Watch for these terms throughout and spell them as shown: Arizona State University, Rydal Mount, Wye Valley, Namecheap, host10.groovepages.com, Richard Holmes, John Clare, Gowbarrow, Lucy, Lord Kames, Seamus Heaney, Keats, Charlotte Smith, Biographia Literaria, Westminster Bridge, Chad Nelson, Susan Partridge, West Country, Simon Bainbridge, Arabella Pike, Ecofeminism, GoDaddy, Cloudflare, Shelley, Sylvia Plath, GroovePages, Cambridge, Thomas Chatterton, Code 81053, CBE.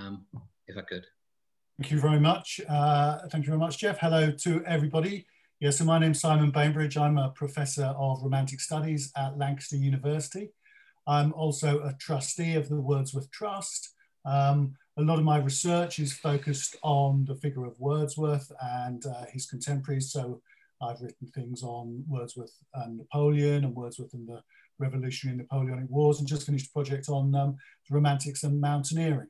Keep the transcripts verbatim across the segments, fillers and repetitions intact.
um, if I could. Thank you very much. Uh, thank you very much, Jeff. Hello to everybody. Yeah, so my name's Simon Bainbridge. I'm a professor of Romantic Studies at Lancaster University. I'm also a trustee of the Wordsworth Trust. Um, a lot of my research is focused on the figure of Wordsworth and uh, his contemporaries. So I've written things on Wordsworth and Napoleon and Wordsworth and the Revolutionary and Napoleonic Wars, and just finished a project on um, the Romantics and mountaineering.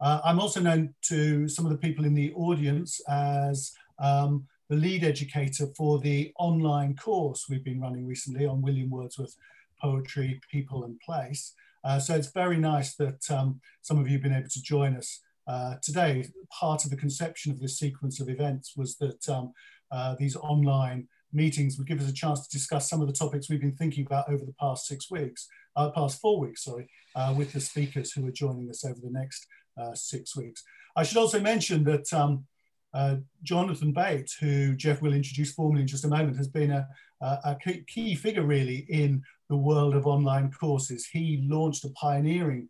Uh, I'm also known to some of the people in the audience as um, the lead educator for the online course we've been running recently on William Wordsworth, Poetry, People and Place. Uh, so it's very nice that um, some of you have been able to join us uh, today. Part of the conception of this sequence of events was that um, uh, these online meetings would give us a chance to discuss some of the topics we've been thinking about over the past six weeks, uh, past four weeks, sorry, uh, with the speakers who are joining us over the next uh, six weeks. I should also mention that um, uh, Jonathan Bate, who Jeff will introduce formally in just a moment, has been a, a key, key figure really in the world of online courses. He launched a pioneering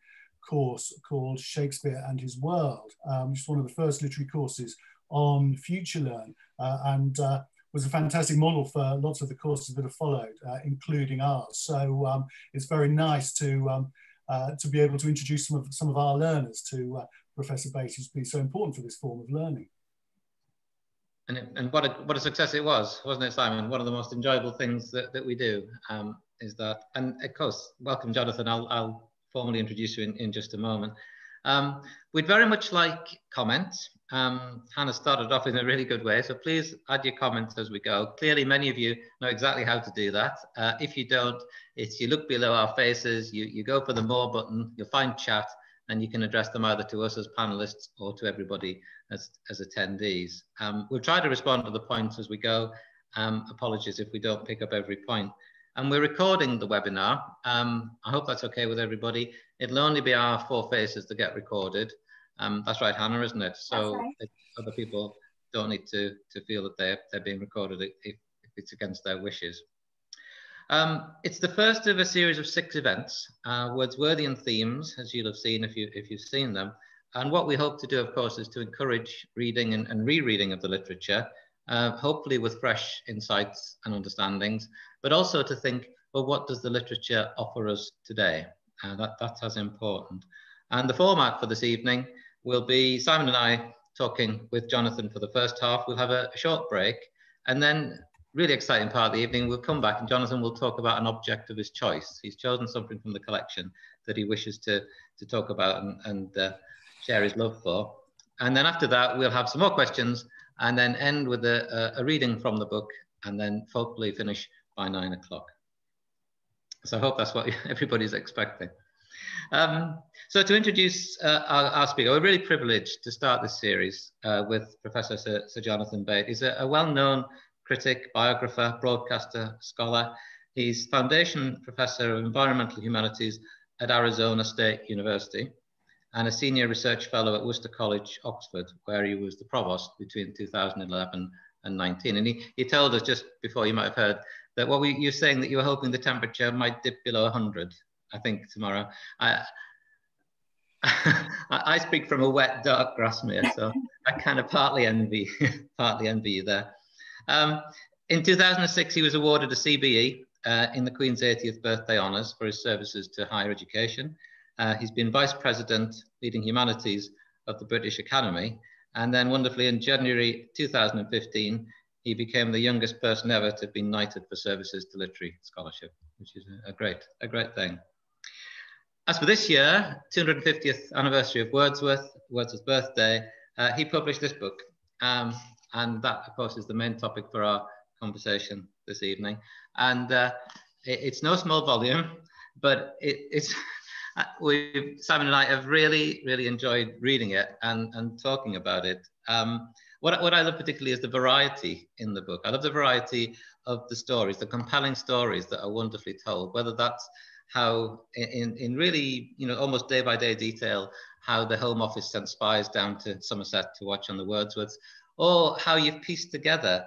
course called Shakespeare and His World, um, which is one of the first literary courses on FutureLearn, uh, and uh, was a fantastic model for lots of the courses that have followed, uh, including ours. So um, it's very nice to, um, uh, to be able to introduce some of, some of our learners to uh, Professor Bate, who's been so important for this form of learning. And, it, and what, a, what a success it was, wasn't it, Simon? One of the most enjoyable things that, that we do. Um, is that, and of course, welcome Jonathan, I'll, I'll formally introduce you in, in just a moment. Um, we'd very much like comments. Um, Hannah started off in a really good way, so please add your comments as we go. Clearly many of you know exactly how to do that. Uh, if you don't, it's you look below our faces, you, you go for the more button, you'll find chat, and you can address them either to us as panelists or to everybody as, as attendees. Um, we'll try to respond to the points as we go. Um, apologies if we don't pick up every point. And we're recording the webinar. Um, I hope that's okay with everybody. It'll only be our four faces that get recorded. Um, that's right, Hannah, isn't it? So right. It, other people don't need to, to feel that they're, they're being recorded if, if it's against their wishes. Um, it's the first of a series of six events, uh, Wordsworthian themes, as you'll have seen if, you, if you've seen them. And what we hope to do, of course, is to encourage reading and, and rereading of the literature, Uh, hopefully with fresh insights and understandings, but also to think, well, what does the literature offer us today? Uh, that, that's as important. And the format for this evening will be Simon and I talking with Jonathan for the first half. We'll have a, a short break, and then really exciting part of the evening, we'll come back and Jonathan will talk about an object of his choice. He's chosen something from the collection that he wishes to, to talk about and, and uh, share his love for. And then after that, we'll have some more questions and then end with a, a reading from the book, and then hopefully finish by nine o'clock. So I hope that's what everybody's expecting. Um, so to introduce uh, our, our speaker, we're really privileged to start this series uh, with Professor Sir, Sir Jonathan Bate. He's a, a well-known critic, biographer, broadcaster, scholar. He's Foundation Professor of Environmental Humanities at Arizona State University, and a senior research fellow at Worcester College, Oxford, where he was the provost between two thousand eleven and nineteen. And he, he told us just before, you might have heard, that what we, you're saying that you were hoping the temperature might dip below one hundred, I think, tomorrow. I, I speak from a wet, dark Grasmere, so I kind of partly envy, partly envy you there. Um, in two thousand six, he was awarded a C B E uh, in the Queen's eightieth birthday honours for his services to higher education. Uh, he's been Vice President, Leading Humanities of the British Academy. And then wonderfully in January two thousand fifteen, he became the youngest person ever to have been knighted for services to literary scholarship, which is a great, a great thing. As for this year, two hundred fiftieth anniversary of Wordsworth, Wordsworth's birthday, uh, he published this book. Um, and that, of course, is the main topic for our conversation this evening. And uh, it, it's no small volume, but it, it's... We've, Simon and I have really, really enjoyed reading it and, and talking about it. Um, what, what I love particularly is the variety in the book. I love the variety of the stories, the compelling stories that are wonderfully told, whether that's how in, in really, you know, almost day by day detail, how the Home Office sent spies down to Somerset to watch on the Wordsworths, or how you've pieced together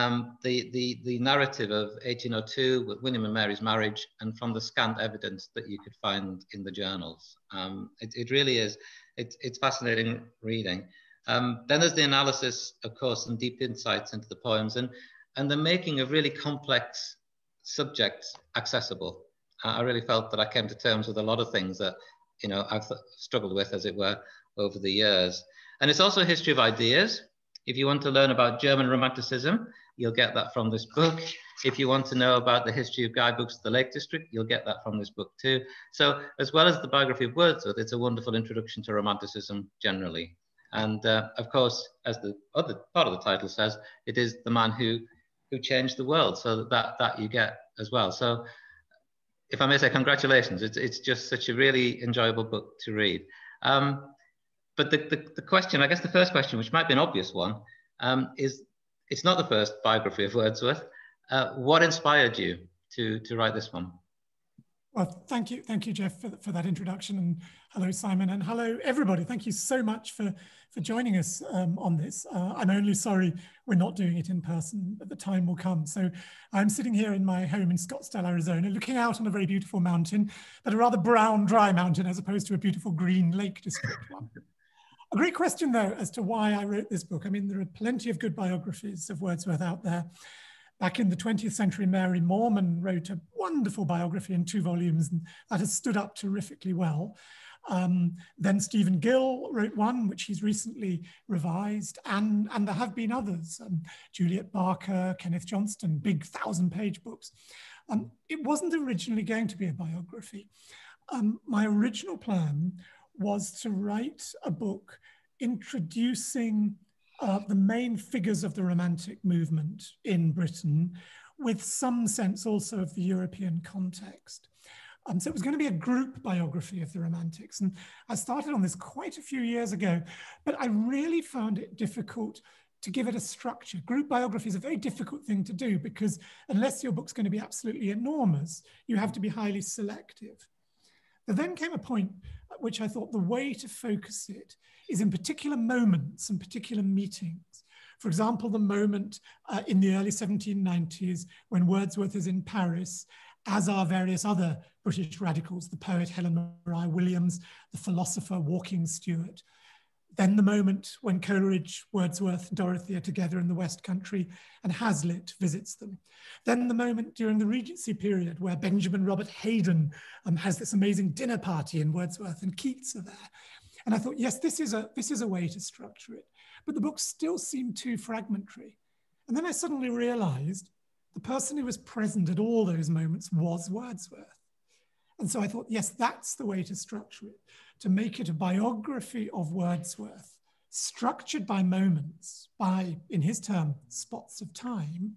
Um, the, the, the narrative of eighteen oh two with William and Mary's marriage, and from the scant evidence that you could find in the journals. Um, it, it really is it, it's fascinating reading. Um, then there's the analysis, of course, and deep insights into the poems, and, and the making of really complex subjects accessible. I really felt that I came to terms with a lot of things that, you know, I've struggled with, as it were, over the years. And it's also a history of ideas. If you want to learn about German Romanticism, you'll get that from this book. If you want to know about the history of guidebooks of the Lake District, you'll get that from this book too. So as well as the biography of Wordsworth, it's a wonderful introduction to Romanticism generally. And uh, of course, as the other part of the title says, it is the man who, who changed the world. So that, that you get as well. So if I may say, congratulations. It's, it's just such a really enjoyable book to read. Um, but the, the, the question, I guess the first question, which might be an obvious one, um, is, it's not the first biography of Wordsworth. Uh, what inspired you to, to write this one? Well, thank you. Thank you, Jeff, for, for that introduction. And hello, Simon, and hello, everybody. Thank you so much for, for joining us um, on this. Uh, I'm only sorry we're not doing it in person, but the time will come. So I'm sitting here in my home in Scottsdale, Arizona, looking out on a very beautiful mountain, but a rather brown, dry mountain as opposed to a beautiful green Lake District one. A great question, though, as to why I wrote this book. I mean, there are plenty of good biographies of Wordsworth out there. Back in the twentieth century, Mary Moorman wrote a wonderful biography in two volumes, and that has stood up terrifically well. Um, then Stephen Gill wrote one, which he's recently revised, and, and there have been others, um, Juliet Barker, Kenneth Johnston, big thousand-page books. Um, it wasn't originally going to be a biography. Um, my original plan was to write a book introducing Uh, the main figures of the Romantic movement in Britain, with some sense also of the European context. Um, so it was going to be a group biography of the Romantics. And I started on this quite a few years ago, but I really found it difficult to give it a structure. Group biography is a very difficult thing to do because unless your book's going to be absolutely enormous, you have to be highly selective. But then came a point at which I thought the way to focus it is in particular moments and particular meetings. For example, the moment uh, in the early seventeen nineties when Wordsworth is in Paris, as are various other British radicals, the poet Helen Maria Williams, the philosopher Walking Stuart. Then the moment when Coleridge, Wordsworth, and Dorothy are together in the West Country and Hazlitt visits them. Then the moment during the Regency period where Benjamin Robert Haydon um, has this amazing dinner party and Wordsworth and Keats are there. And I thought, yes, this is a, this is a way to structure it. But the book still seemed too fragmentary. And then I suddenly realized the person who was present at all those moments was Wordsworth. And so I thought, yes, that's the way to structure it, to make it a biography of Wordsworth, structured by moments, by, in his term, spots of time,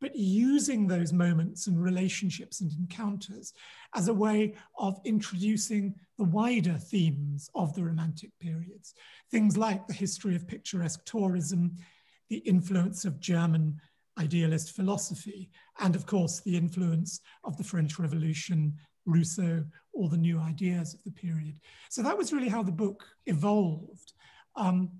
but using those moments and relationships and encounters as a way of introducing the wider themes of the Romantic periods. Things like the history of picturesque tourism, the influence of German idealist philosophy, and of course, the influence of the French Revolution, Rousseau, all the new ideas of the period. So that was really how the book evolved. Um,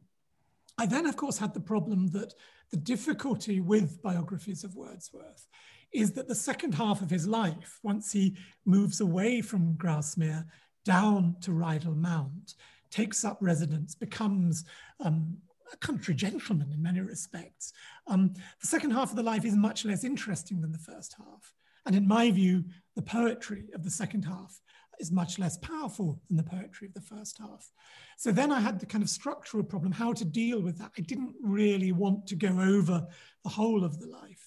I then, of course, had the problem that the difficulty with biographies of Wordsworth is that the second half of his life, once he moves away from Grasmere down to Rydal Mount, takes up residence, becomes um, a country gentleman in many respects, um, the second half of the life is much less interesting than the first half. And in my view, the poetry of the second half is much less powerful than the poetry of the first half. So then I had the kind of structural problem, how to deal with that. I didn't really want to go over the whole of the life.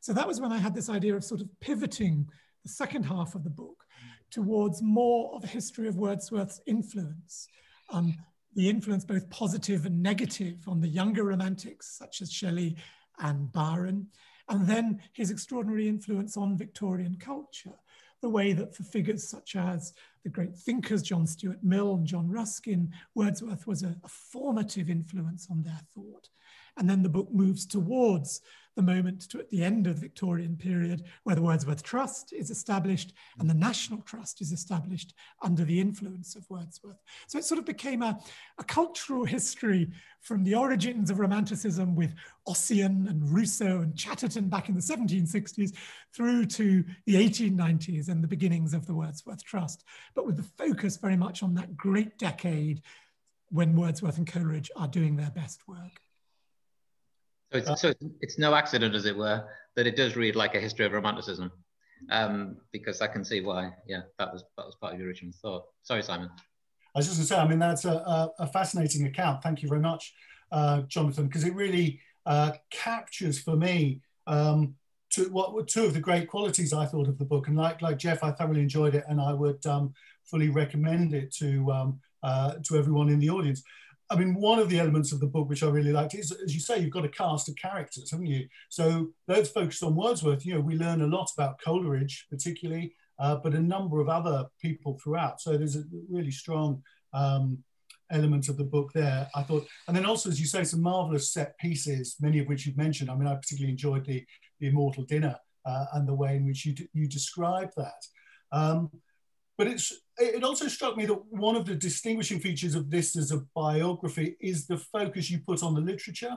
So that was when I had this idea of sort of pivoting the second half of the book towards more of a history of Wordsworth's influence, um, the influence both positive and negative on the younger Romantics, such as Shelley and Byron, and then his extraordinary influence on Victorian culture, the way that for figures such as the great thinkers John Stuart Mill and John Ruskin, Wordsworth was a, a formative influence on their thought. And then the book moves towards the moment to, at the end of the Victorian period where the Wordsworth Trust is established and the National Trust is established under the influence of Wordsworth. So it sort of became a, a cultural history from the origins of Romanticism with Ossian and Rousseau and Chatterton back in the seventeen sixties through to the eighteen nineties and the beginnings of the Wordsworth Trust, but with the focus very much on that great decade when Wordsworth and Coleridge are doing their best work. So it's, uh, so it's no accident, as it were, that it does read like a history of Romanticism, um, because I can see why. Yeah, that was that was part of your original thought. Sorry, Simon. I was just going to say, I mean, that's a, a fascinating account. Thank you very much, uh, Jonathan, because it really uh, captures for me um, two, what were two of the great qualities I thought of the book. And like like Jeff, I thoroughly enjoyed it, and I would um, fully recommend it to um, uh, to everyone in the audience. I mean, one of the elements of the book which I really liked is, as you say, you've got a cast of characters, haven't you? So those focused on Wordsworth, you know, we learn a lot about Coleridge particularly, uh, but a number of other people throughout. So there's a really strong um, element of the book there, I thought. And then also, as you say, some marvellous set pieces, many of which you've mentioned. I mean, I particularly enjoyed the, the Immortal Dinner uh, and the way in which you, you describe that. Um, But it's, it also struck me that one of the distinguishing features of this as a biography is the focus you put on the literature.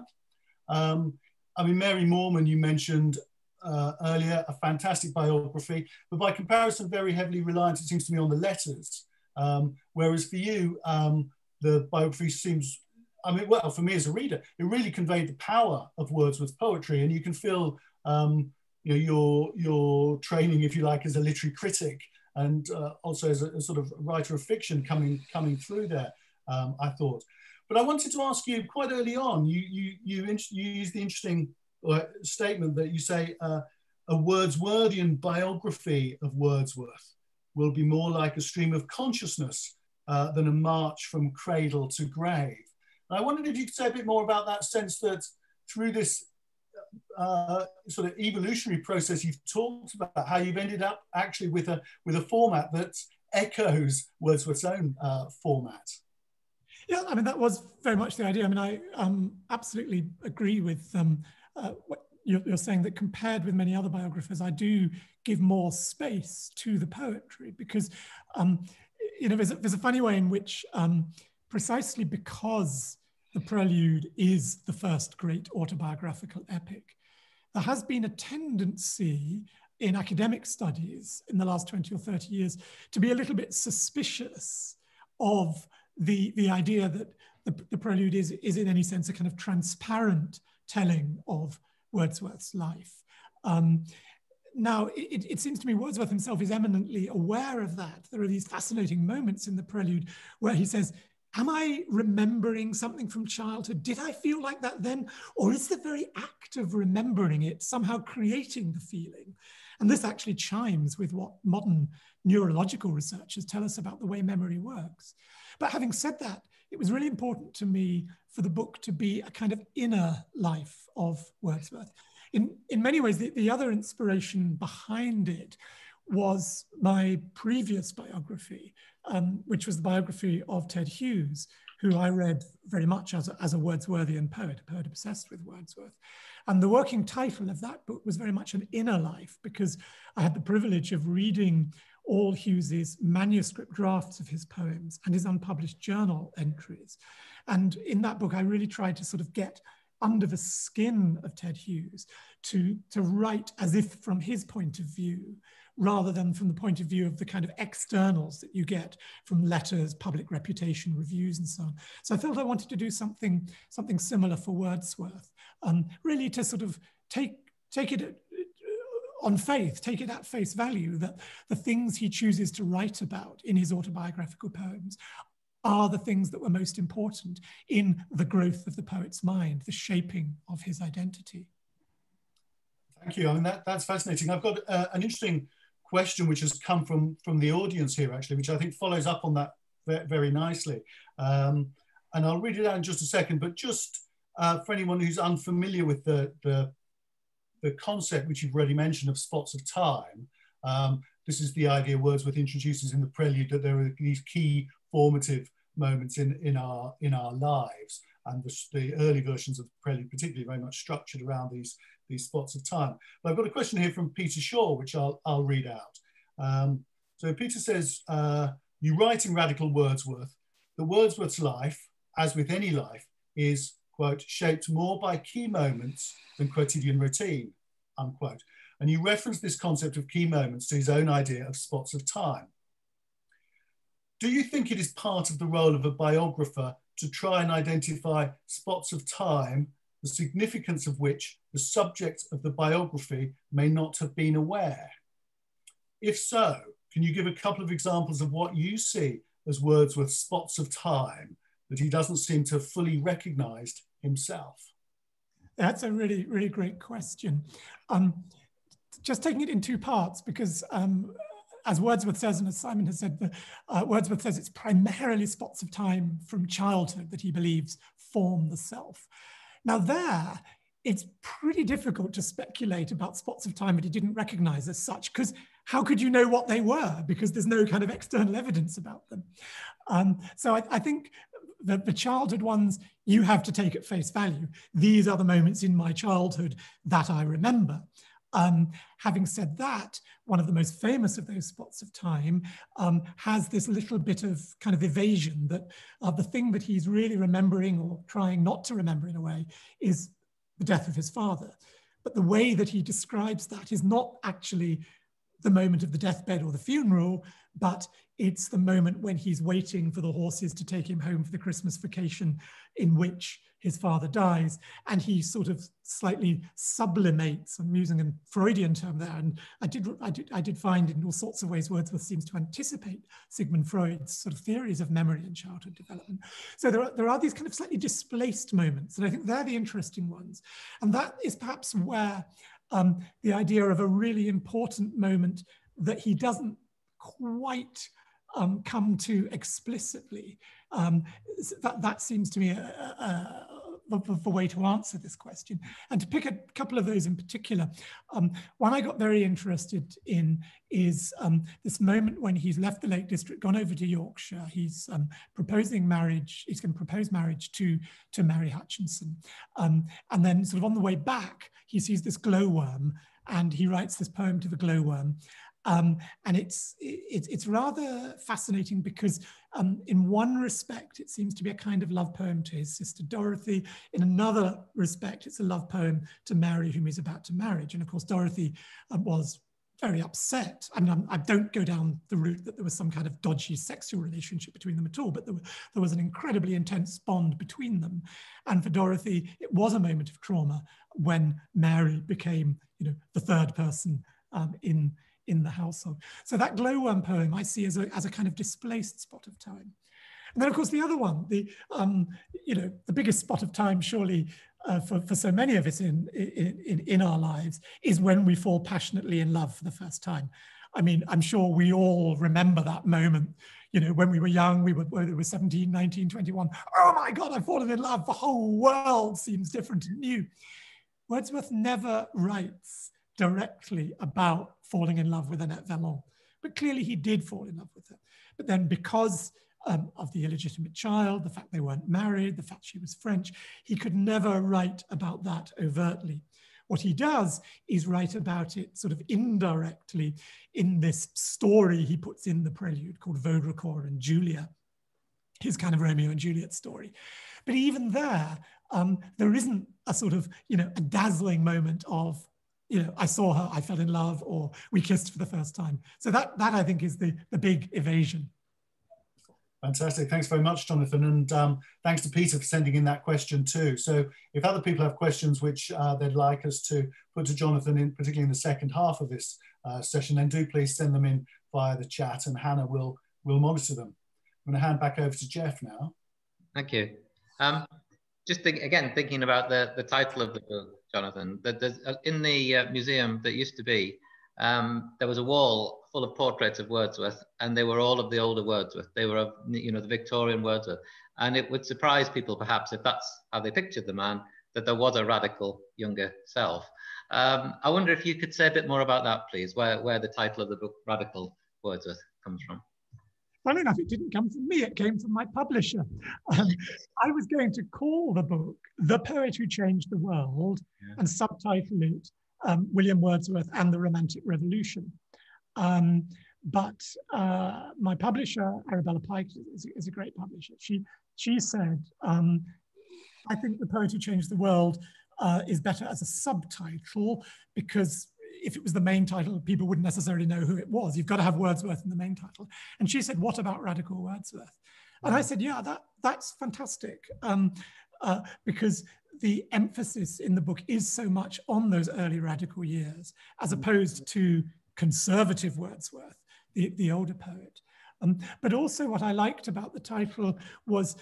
Um, I mean, Mary Moorman, you mentioned uh, earlier, a fantastic biography, but by comparison, very heavily reliant, it seems to me, on the letters. Um, whereas for you, um, the biography seems, I mean, well, for me as a reader, it really conveyed the power of Wordsworth's poetry, and you can feel um, you know, your, your training, if you like, as a literary critic, and uh, also as a, a sort of writer of fiction coming coming through there, um, I thought. But I wanted to ask you, quite early on, you you you, you used the interesting uh, statement that you say uh, a Wordsworthian biography of Wordsworth will be more like a stream of consciousness uh, than a march from cradle to grave. And I wondered if you could say a bit more about that sense that through this Uh, sort of evolutionary process you've talked about, how you've ended up actually with a with a format that echoes Wordsworth's own uh, format. Yeah, I mean, that was very much the idea. I mean, I um, absolutely agree with um, uh, what you're, you're saying, that compared with many other biographers, I do give more space to the poetry, because um, you know, there's a, there's a funny way in which um, precisely because The Prelude is the first great autobiographical epic, there has been a tendency in academic studies in the last twenty or thirty years to be a little bit suspicious of the, the idea that the, the Prelude is, is in any sense a kind of transparent telling of Wordsworth's life. Um, now, it, it seems to me Wordsworth himself is eminently aware of that. There are these fascinating moments in the Prelude where he says, am I remembering something from childhood? Did I feel like that then? Or is the very act of remembering it somehow creating the feeling? And this actually chimes with what modern neurological researchers tell us about the way memory works. But having said that, it was really important to me for the book to be a kind of inner life of Wordsworth. In, in many ways, the, the other inspiration behind it was my previous biography, um, which was the biography of Ted Hughes, who I read very much as a, as a Wordsworthian poet, a poet obsessed with Wordsworth. And the working title of that book was very much an inner life, because I had the privilege of reading all Hughes's manuscript drafts of his poems and his unpublished journal entries. And in that book, I really tried to sort of get under the skin of Ted Hughes, to, to write as if from his point of view, rather than from the point of view of the kind of externals that you get from letters, public reputation, reviews, and so on. So I felt I wanted to do something, something similar for Wordsworth, um, really to sort of take, take it on faith, take it at face value, that the things he chooses to write about in his autobiographical poems are the things that were most important in the growth of the poet's mind, the shaping of his identity. Thank you. I mean, that, that's fascinating. I've got uh, an interesting question which has come from, from the audience here, actually, which I think follows up on that very nicely. Um, and I'll read it out in just a second, but just uh, for anyone who's unfamiliar with the, the, the concept which you've already mentioned of spots of time, um, this is the idea Wordsworth introduces in the Prelude, that there are these key formative moments in, in, our, in our lives. And the, the early versions of the Prelude particularly very much structured around these, these spots of time. But I've got a question here from Peter Shaw, which I'll, I'll read out. Um, so Peter says, uh, you write in Radical Wordsworth, the Wordsworth's life, as with any life, is, quote, shaped more by key moments than quotidian routine, unquote. And you reference this concept of key moments to his own idea of spots of time. Do you think it is part of the role of a biographer to try and identify spots of time, the significance of which the subject of the biography may not have been aware. If so, can you give a couple of examples of what you see as Wordsworth's spots of time that he doesn't seem to have fully recognised himself? That's a really, really great question. Um, just taking it in two parts, because um, as Wordsworth says, and as Simon has said, the, uh, Wordsworth says it's primarily spots of time from childhood that he believes form the self. Now there, it's pretty difficult to speculate about spots of time that he didn't recognise as such, because how could you know what they were? Because there's no kind of external evidence about them. Um, so I, I think the, the childhood ones, you have to take at face value. These are the moments in my childhood that I remember. Um, having said that, one of the most famous of those spots of time um, has this little bit of kind of evasion that uh, the thing that he's really remembering or trying not to remember in a way is the death of his father. But the way that he describes that is not actually the moment of the deathbed or the funeral, but it's the moment when he's waiting for the horses to take him home for the Christmas vacation in which his father dies, and he sort of slightly sublimates. I'm using a Freudian term there, and I did, I did, I did find in all sorts of ways Wordsworth seems to anticipate Sigmund Freud's sort of theories of memory and childhood development. So there are, there are these kind of slightly displaced moments, and I think they're the interesting ones. And that is perhaps where um, the idea of a really important moment that he doesn't quite um, come to explicitly. Um, that, that seems to me a, a, a the way to answer this question. And to pick a couple of those in particular, um, one I got very interested in is um, this moment when he's left the Lake District, gone over to Yorkshire. He's um, proposing marriage, he's going to propose marriage to, to Mary Hutchinson. Um, and then sort of on the way back, he sees this glowworm and he writes this poem to the glowworm. Um, and it's, it, it's rather fascinating because um, in one respect, it seems to be a kind of love poem to his sister Dorothy. In another respect, it's a love poem to Mary, whom he's about to marry. And of course, Dorothy uh, was very upset. I mean, I'm, I don't go down the route that there was some kind of dodgy sexual relationship between them at all, but there, there was an incredibly intense bond between them. And for Dorothy, it was a moment of trauma when Mary became, you know, the third person um, in in the household. So that glowworm poem I see as a, as a kind of displaced spot of time. And then of course the other one, the, um, you know, the biggest spot of time surely uh, for, for so many of us in, in, in our lives is when we fall passionately in love for the first time. I mean, I'm sure we all remember that moment. You know, when we were young, we were, whether it was seventeen, nineteen, twenty-one, oh my God, I've fallen in love, the whole world seems different and new. Wordsworth never writes directly about falling in love with Annette Vallon, but clearly he did fall in love with her. But then because um, of the illegitimate child, the fact they weren't married, the fact she was French, he could never write about that overtly. What he does is write about it sort of indirectly in this story he puts in the prelude called Vaudricourt and Julia, his kind of Romeo and Juliet story. But even there, um, there isn't a sort of, you know, a dazzling moment of, you know, I saw her, I fell in love, or we kissed for the first time. So that, that I think is the, the big evasion. Fantastic, thanks very much, Jonathan. And um, thanks to Peter for sending in that question too. So if other people have questions which uh, they'd like us to put to Jonathan, in particularly in the second half of this uh, session, then do please send them in via the chat and Hannah will, will monitor them. I'm gonna hand back over to Jeff now. Thank you. Um, just think, again, thinking about the, the title of the book, Jonathan, that there's, in the uh, museum that used to be, um, there was a wall full of portraits of Wordsworth, and they were all of the older Wordsworth. They were of, you know, the Victorian Wordsworth. And it would surprise people, perhaps, if that's how they pictured the man, that there was a radical younger self. Um, I wonder if you could say a bit more about that, please, where, where the title of the book, Radical Wordsworth, comes from. Funny enough, it didn't come from me, it came from my publisher. Um, I was going to call the book The Poet Who Changed the World, yeah, and subtitle it um, William Wordsworth and the Romantic Revolution. Um, but uh, my publisher, Arabella Pike, is, is a great publisher. She, she said, um, I think The Poet Who Changed the World uh, is better as a subtitle, because if it was the main title, people wouldn't necessarily know who it was. You've got to have Wordsworth in the main title. And she said, what about Radical Wordsworth? And I said, yeah, that, that's fantastic, um, uh, because the emphasis in the book is so much on those early radical years, as opposed to conservative Wordsworth, the, the older poet. Um, but also what I liked about the title was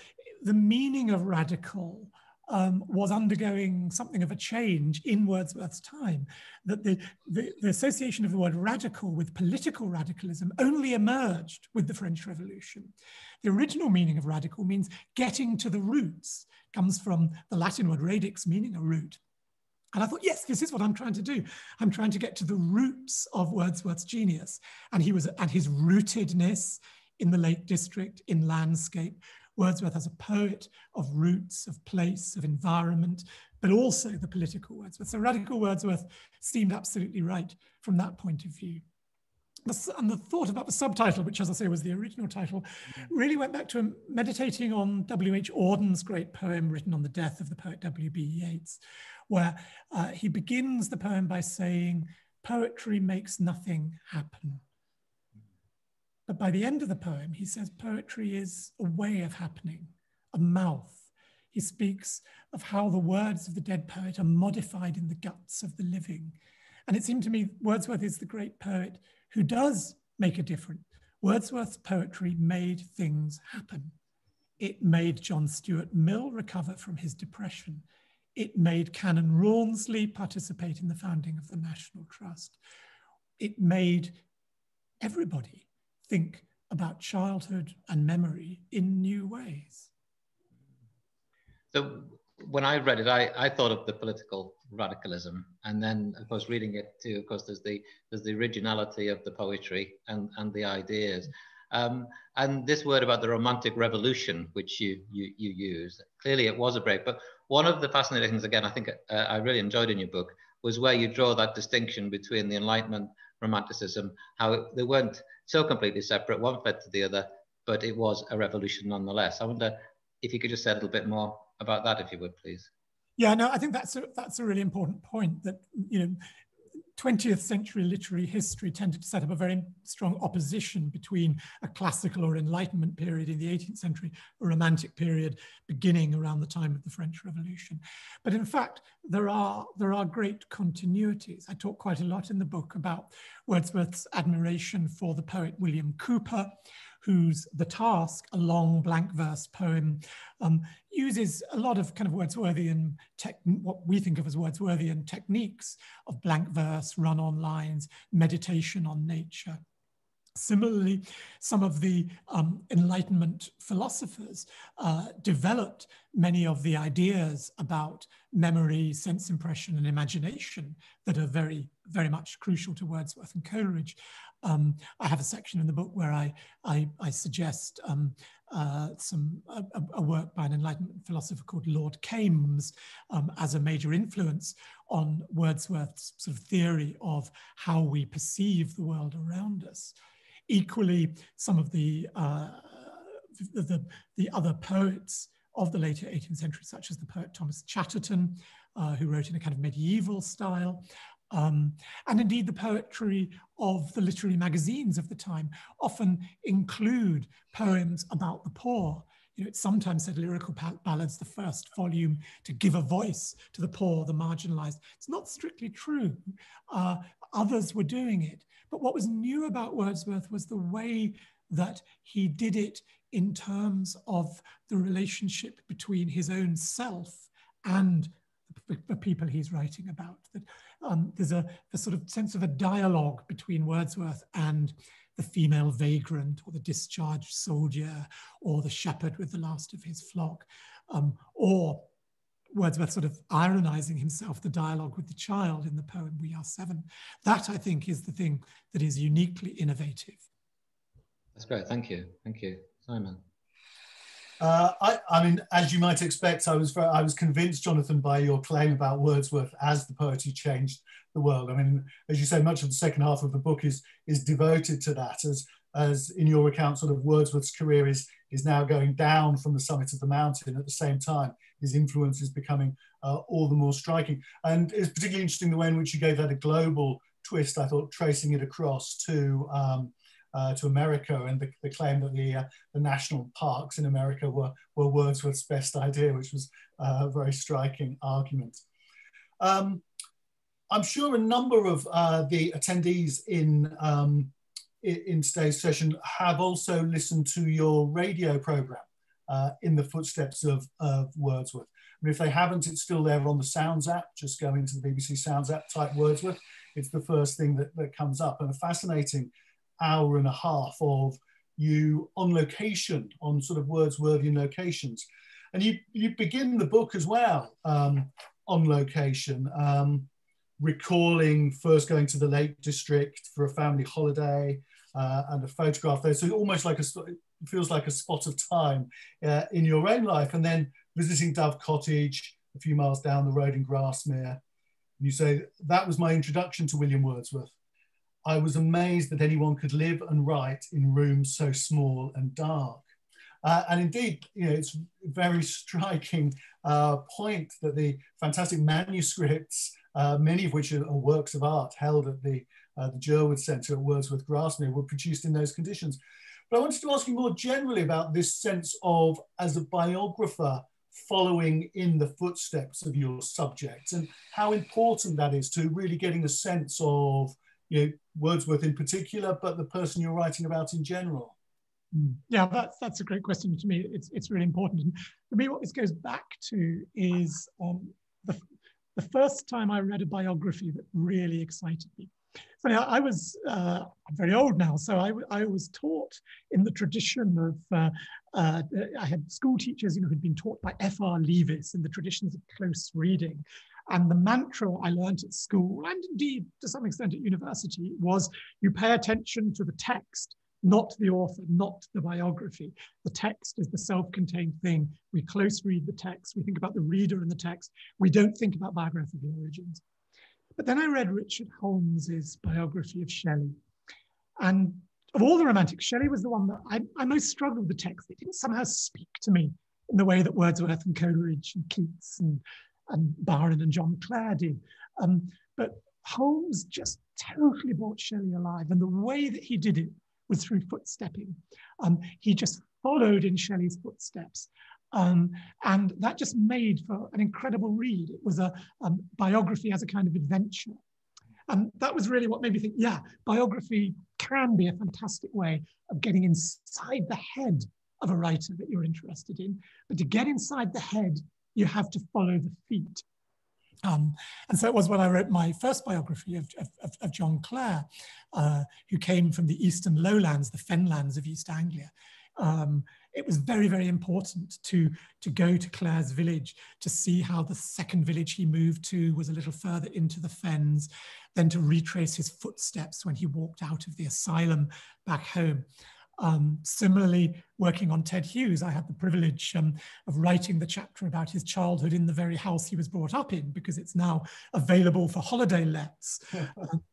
the meaning of radical um, was undergoing something of a change in Wordsworth's time, that the, the, the association of the word radical with political radicalism only emerged with the French Revolution. The original meaning of radical means getting to the roots, comes from the Latin word radix, meaning a root. And I thought, yes, this is what I'm trying to do. I'm trying to get to the roots of Wordsworth's genius. And he was, and his rootedness in the Lake District, in landscape. Wordsworth as a poet of roots, of place, of environment, but also the political Wordsworth. So radical Wordsworth seemed absolutely right from that point of view. And the thought about the subtitle, which, as I say, was the original title, really went back to meditating on W H Auden's great poem written on the death of the poet W B Yeats, where uh, he begins the poem by saying, poetry makes nothing happen. But by the end of the poem, he says, poetry is a way of happening, a mouth. He speaks of how the words of the dead poet are modified in the guts of the living. And it seemed to me Wordsworth is the great poet who does make a difference. Wordsworth's poetry made things happen. It made John Stuart Mill recover from his depression. It made Canon Rawnsley participate in the founding of the National Trust. It made everybody think about childhood and memory in new ways. So when I read it, I, I thought of the political radicalism, and then of course reading it too, of course there's the there's the originality of the poetry and and the ideas, um, and this word about the Romantic Revolution, which you you you use, clearly it was a break. But one of the fascinating things, again, I think uh, I really enjoyed in your book, was where you draw that distinction between the Enlightenment Romanticism, how it, they weren't so completely separate, one fed to the other, but it was a revolution nonetheless. I wonder if you could just say a little bit more about that, if you would, please. Yeah, no, I think that's a, that's a really important point, that, you know, twentieth century literary history tended to set up a very strong opposition between a classical or Enlightenment period in the eighteenth century, a Romantic period beginning around the time of the French Revolution. But in fact, there are, there are great continuities. I talk quite a lot in the book about Wordsworth's admiration for the poet William Cowper, whose The Task, a long blank verse poem, um, uses a lot of kind of Wordsworthian, tech, what we think of as Wordsworthian techniques of blank verse, run-on lines, meditation on nature. Similarly, some of the um, Enlightenment philosophers uh, developed many of the ideas about memory, sense impression, and imagination that are very, very much crucial to Wordsworth and Coleridge. Um, I have a section in the book where I, I, I suggest um, uh, some a, a work by an Enlightenment philosopher called Lord Kames um, as a major influence on Wordsworth's sort of theory of how we perceive the world around us. Equally, some of the, uh, the, the, the other poets of the later eighteenth century, such as the poet Thomas Chatterton, uh, who wrote in a kind of medieval style, Um, and indeed the poetry of the literary magazines of the time often include poems about the poor. You know, it's sometimes said Lyrical Ballads, the first volume to give a voice to the poor, the marginalized. It's not strictly true. Uh, others were doing it. But what was new about Wordsworth was the way that he did it in terms of the relationship between his own self and the people he's writing about. That um, there's a, a sort of sense of a dialogue between Wordsworth and the female vagrant, or the discharged soldier, or the shepherd with the last of his flock, um, or Wordsworth sort of ironizing himself, the dialogue with the child in the poem We Are Seven. That, I think, is the thing that is uniquely innovative. That's great. Thank you. Thank you, Simon. Uh, I, I mean, as you might expect, I was very, I was convinced, Jonathan, by your claim about Wordsworth as the poet who changed the world. I mean, as you say, much of the second half of the book is is devoted to that, as as in your account, sort of Wordsworth's career is is now going down from the summit of the mountain. At the same time, his influence is becoming uh, all the more striking. And it's particularly interesting the way in which you gave that a global twist. I thought, tracing it across to um, uh, to America, and the, the claim that the, uh, the national parks in America were, were Wordsworth's best idea, which was a very striking argument. Um, I'm sure a number of uh, the attendees in, um, in today's session have also listened to your radio programme, uh, In the Footsteps of, of Wordsworth. And if they haven't, it's still there on the Sounds app. Just go into the B B C Sounds app, type Wordsworth. It's the first thing that, that comes up, and a fascinating hour and a half of you on location, on sort of Wordsworthian locations. And you, you begin the book as well um, on location. Um, recalling first going to the Lake District for a family holiday uh, and a photograph there. So almost like a, it feels like a spot of time uh, in your own life. And then visiting Dove Cottage a few miles down the road in Grasmere. And you say, that was my introduction to William Wordsworth. I was amazed that anyone could live and write in rooms so small and dark. Uh, and indeed, you know, it's a very striking uh, point that the fantastic manuscripts, Uh, many of which are, are works of art held at the, uh, the Jerwood Centre at Wordsworth Grasmere, were produced in those conditions. But I wanted to ask you more generally about this sense of, as a biographer, following in the footsteps of your subject, and how important that is to really getting a sense of, you know, Wordsworth in particular, but the person you're writing about in general. Yeah, that's that's a great question. To me, it's it's really important. And for me, what this goes back to is um, the. The first time I read a biography that really excited me. Funny, I was uh, I'm very old now, so I, I was taught in the tradition of, uh, uh, I had school teachers you know, who'd been taught by F R Leavis in the traditions of close reading. And the mantra I learned at school, and indeed to some extent at university, was you pay attention to the text, not the author, not the biography. The text is the self-contained thing. We close read the text. We think about the reader in the text. We don't think about biographical origins. But then I read Richard Holmes's biography of Shelley. And of all the romantics, Shelley was the one that I, I most struggled with the text. It didn't somehow speak to me in the way that Wordsworth and Coleridge and Keats and, and Byron and John Clare did. Um, but Holmes just totally brought Shelley alive. And the way that he did it was through footstepping. Um, he just followed in Shelley's footsteps. Um, and that just made for an incredible read. It was a um, biography as a kind of adventure. And that was really what made me think, yeah, biography can be a fantastic way of getting inside the head of a writer that you're interested in. But to get inside the head, you have to follow the feet. Um, and so it was when I wrote my first biography of, of, of John Clare, uh, who came from the eastern lowlands, the fenlands of East Anglia. Um, it was very, very important to, to go to Clare's village, to see how the second village he moved to was a little further into the fens, then to retrace his footsteps when he walked out of the asylum back home. Um, similarly, working on Ted Hughes, I had the privilege um, of writing the chapter about his childhood in the very house he was brought up in, because it's now available for holiday lets. um,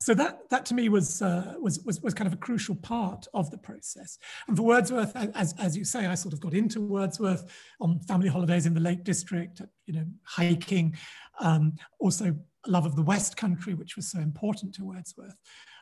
so that, that to me was, uh, was, was, was kind of a crucial part of the process. And for Wordsworth, as, as you say, I sort of got into Wordsworth on family holidays in the Lake District, you know, hiking, um, also love of the West Country, which was so important to Wordsworth.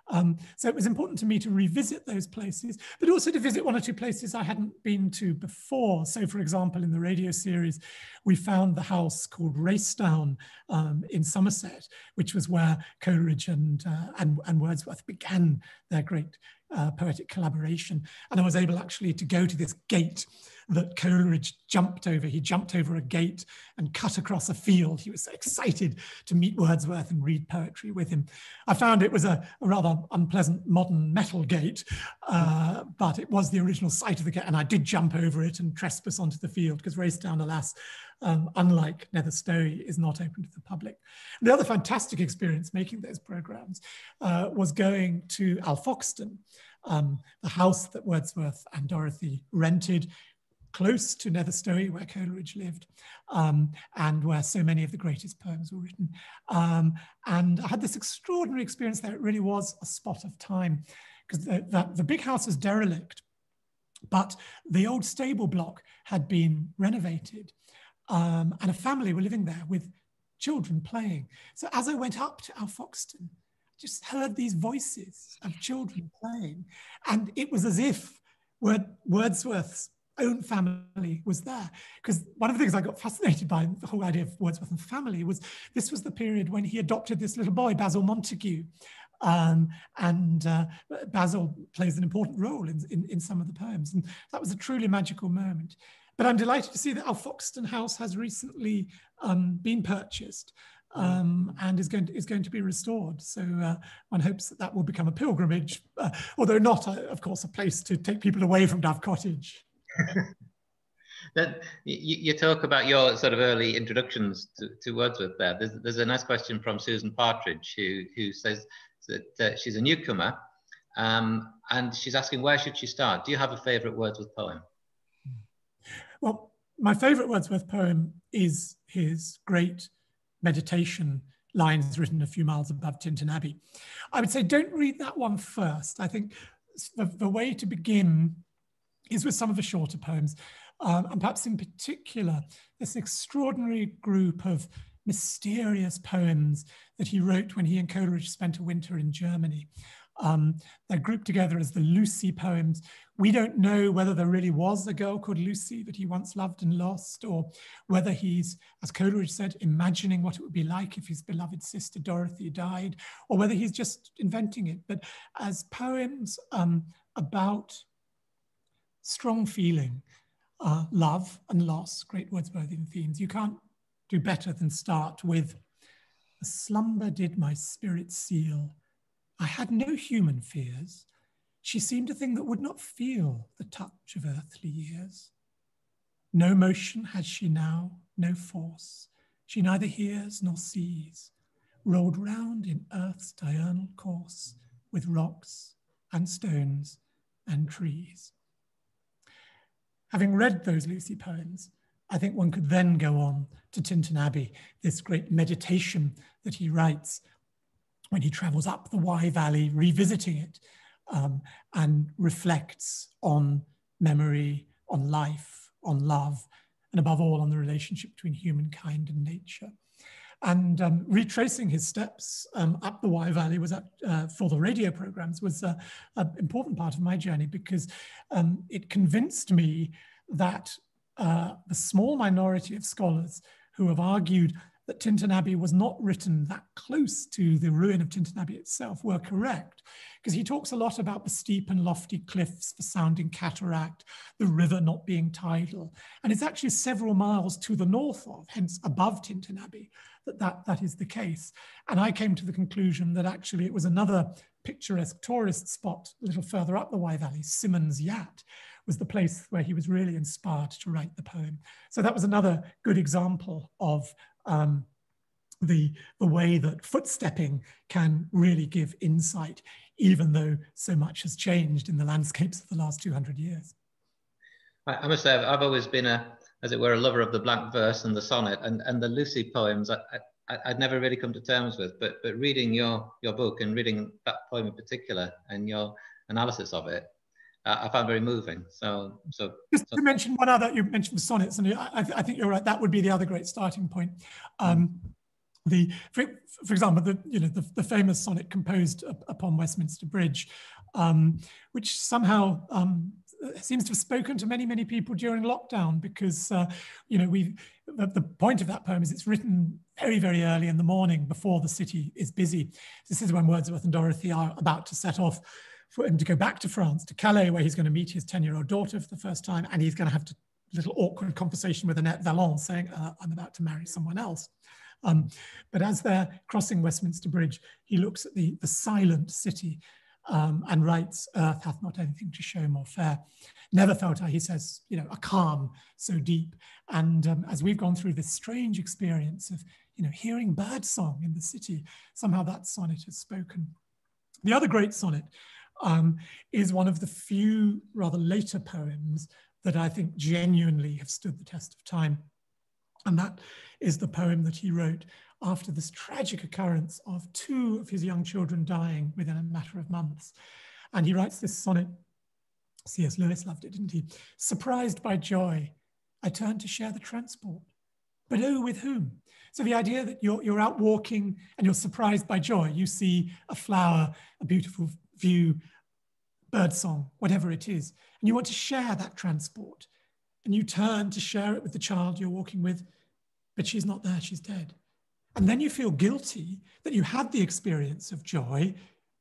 Um, so it was important to me to revisit those places, but also to visit one or two places I hadn't been to before. So, for example, in the radio series, we found the house called Racedown um, in Somerset, which was where Coleridge and, uh, and, and Wordsworth began their great uh, poetic collaboration. And I was able actually to go to this gate that Coleridge jumped over. He jumped over a gate and cut across a field. He was so excited to meet Wordsworth and read poetry with him. I found it was a, a rather unpleasant modern metal gate, uh, but it was the original site of the gate, and I did jump over it and trespass onto the field, because Racedown, alas, um, unlike Nether Stowey, is not open to the public. And the other fantastic experience making those programmes uh, was going to Alfoxton, um, the house that Wordsworth and Dorothy rented, close to Nether Stowey, where Coleridge lived, um, and where so many of the greatest poems were written. Um, and I had this extraordinary experience there. It really was a spot of time, because the, the, the big house was derelict, but the old stable block had been renovated, um, and a family were living there with children playing. So as I went up to Alfoxton, just heard these voices of children playing. And it was as if Word, Wordsworth's own family was there. Because one of the things I got fascinated by, the whole idea of Wordsworth and family, was this was the period when he adopted this little boy, Basil Montague. Um, and uh, Basil plays an important role in, in, in some of the poems. And that was a truly magical moment. But I'm delighted to see that Alfoxton House has recently um, been purchased um, and is going to, is going to be restored. So uh, one hopes that that will become a pilgrimage, uh, although not, a, of course, a place to take people away from Dove Cottage. That, you, you talk about your sort of early introductions to, to Wordsworth there. There's, there's a nice question from Susan Partridge, who, who says that uh, she's a newcomer um, and she's asking, where should she start? Do you have a favourite Wordsworth poem? Well, my favourite Wordsworth poem is his great meditation, Lines Written a Few Miles Above Tintern Abbey. I would say don't read that one first. I think the, the way to begin is with some of the shorter poems, um, and perhaps in particular, this extraordinary group of mysterious poems that he wrote when he and Coleridge spent a winter in Germany. Um, they're grouped together as the Lucy poems. We don't know whether there really was a girl called Lucy that he once loved and lost, or whether he's, as Coleridge said, imagining what it would be like if his beloved sister Dorothy died, or whether he's just inventing it. But as poems um, about strong feeling, uh, love and loss, great Wordsworthian themes, you can't do better than start with, "A slumber did my spirit seal, I had no human fears. She seemed a thing that would not feel the touch of earthly years. No motion has she now, no force. She neither hears nor sees, rolled round in earth's diurnal course with rocks and stones and trees." Having read those Lucy poems, I think one could then go on to Tintern Abbey, this great meditation that he writes when he travels up the Wye Valley, revisiting it, um, and reflects on memory, on life, on love, and above all on the relationship between humankind and nature. And um, retracing his steps um, up the Wye Valley was at, uh, for the radio programmes was uh, an important part of my journey, because um, it convinced me that uh, the small minority of scholars who have argued that Tintern Abbey was not written that close to the ruin of Tintern Abbey itself were correct, because he talks a lot about the steep and lofty cliffs, the sounding cataract, the river not being tidal. And it's actually several miles to the north of, hence above Tintern Abbey, that that, that is the case. And I came to the conclusion that actually it was another picturesque tourist spot a little further up the Wye Valley, Simmons' Yacht, was the place where he was really inspired to write the poem. So that was another good example of Um, the, the way that footstepping can really give insight, even though so much has changed in the landscapes of the last two hundred years. I must say, I've always been, a, as it were, a lover of the blank verse and the sonnet, and, and the Lucy poems I, I, I'd never really come to terms with, but, but reading your, your book and reading that poem in particular and your analysis of it, I found very moving. So, so just to so. mention one other, you mentioned sonnets, and I, I think you're right. That would be the other great starting point. Um, the, for, for example, the you know the, the famous sonnet composed upon Westminster Bridge, um, which somehow um, seems to have spoken to many many people during lockdown, because uh, you know we the, the point of that poem is it's written very, very early in the morning before the city is busy. This is when Wordsworth and Dorothy are about to set off for him to go back to France, to Calais, where he's going to meet his ten-year-old daughter for the first time, and he's going to have a little awkward conversation with Annette Vallon saying, uh, I'm about to marry someone else. Um, but as they're crossing Westminster Bridge, he looks at the, the silent city um, and writes, "Earth hath not anything to show more fair. Never felt I," he says, you know, "a calm so deep." And um, as we've gone through this strange experience of, you know, hearing bird song in the city, somehow that sonnet has spoken. The other great sonnet Um, is one of the few rather later poems that I think genuinely have stood the test of time. And that is the poem that he wrote after this tragic occurrence of two of his young children dying within a matter of months. And he writes this sonnet. C S Lewis loved it, didn't he? "Surprised by joy, I turned to share the transport. but oh, with whom? So the idea that you're, you're out walking and you're surprised by joy, you see a flower, a beautiful view, bird song, whatever it is, and you want to share that transport, and you turn to share it with the child you're walking with, but she's not there, she's dead. And then you feel guilty that you had the experience of joy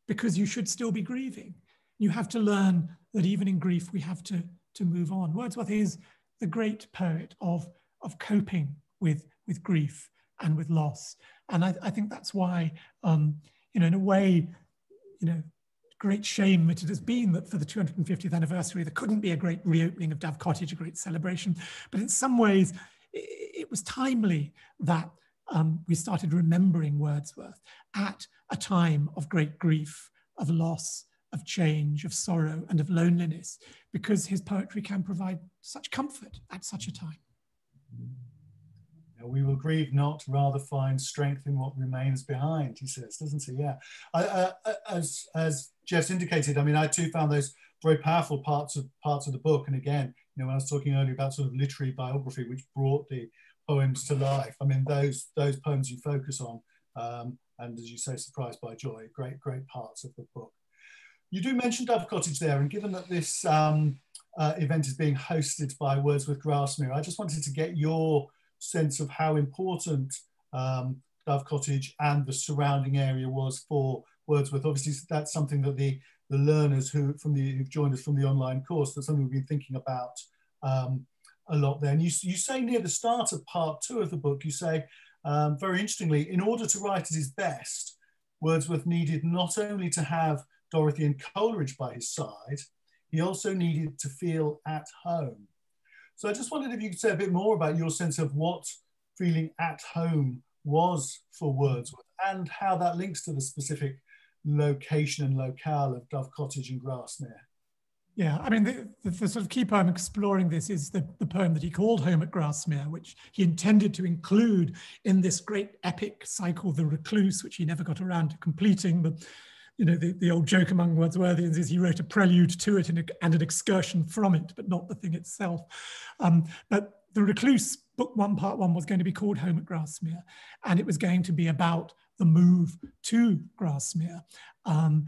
because you should still be grieving. You have to learn that even in grief, we have to, to move on. Wordsworth is the great poet of, of coping with, with grief and with loss. And I, I think that's why, um, you know, in a way, you know, great shame it has been that for the two hundred fiftieth anniversary, there couldn't be a great reopening of Dove Cottage, a great celebration. But in some ways, it, it was timely that um, we started remembering Wordsworth at a time of great grief, of loss, of change, of sorrow, and of loneliness, because his poetry can provide such comfort at such a time. We will grieve not, rather find strength in what remains behind, he says, doesn't he? Yeah. I, I, as, as Jeff's indicated, I mean, I too found those very powerful parts of, parts of the book. And again, you know, when I was talking earlier about sort of literary biography, which brought the poems to life, I mean, those, those poems you focus on, um, and as you say, Surprised by Joy, great, great parts of the book. You do mention Dove Cottage there, and given that this um, uh, event is being hosted by Wordsworth Grasmere, I just wanted to get your sense of how important um, Dove Cottage and the surrounding area was for Wordsworth. Obviously, that's something that the, the learners who from the, who've joined us from the online course, that's something we've been thinking about um, a lot there. And you, you say near the start of part two of the book, you say, um, very interestingly, in order to write at his best, Wordsworth needed not only to have Dorothy and Coleridge by his side, he also needed to feel at home. So I just wondered if you could say a bit more about your sense of what feeling at home was for Wordsworth and how that links to the specific location and locale of Dove Cottage and Grasmere. Yeah, I mean, the, the, the sort of key poem exploring this is the, the poem that he called Home at Grasmere, which he intended to include in this great epic cycle, The Recluse, which he never got around to completing. But, you know, the, the old joke among Wordsworthians is he wrote a prelude to it and, a, and an excursion from it, but not the thing itself. Um, but The Recluse, book one, part one, was going to be called Home at Grasmere, and it was going to be about the move to Grasmere, um,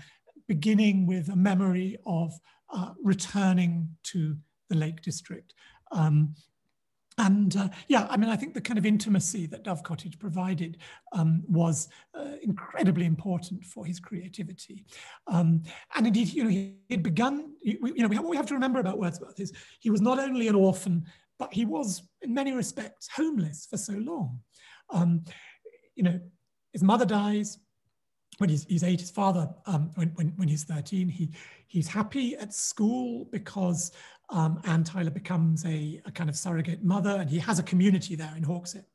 beginning with a memory of uh, returning to the Lake District. Um, And uh, yeah, I mean, I think the kind of intimacy that Dove Cottage provided um, was uh, incredibly important for his creativity. Um, and indeed, you know, he had begun, you, you know, we have, what we have to remember about Wordsworth is he was not only an orphan, but he was in many respects homeless for so long. Um, you know, his mother dies when he's, he's eight, his father, um, when, when, when he's thirteen, he, he's happy at school because Um, Anne Tyler becomes a, a kind of surrogate mother, and he has a community there in Hawkshead.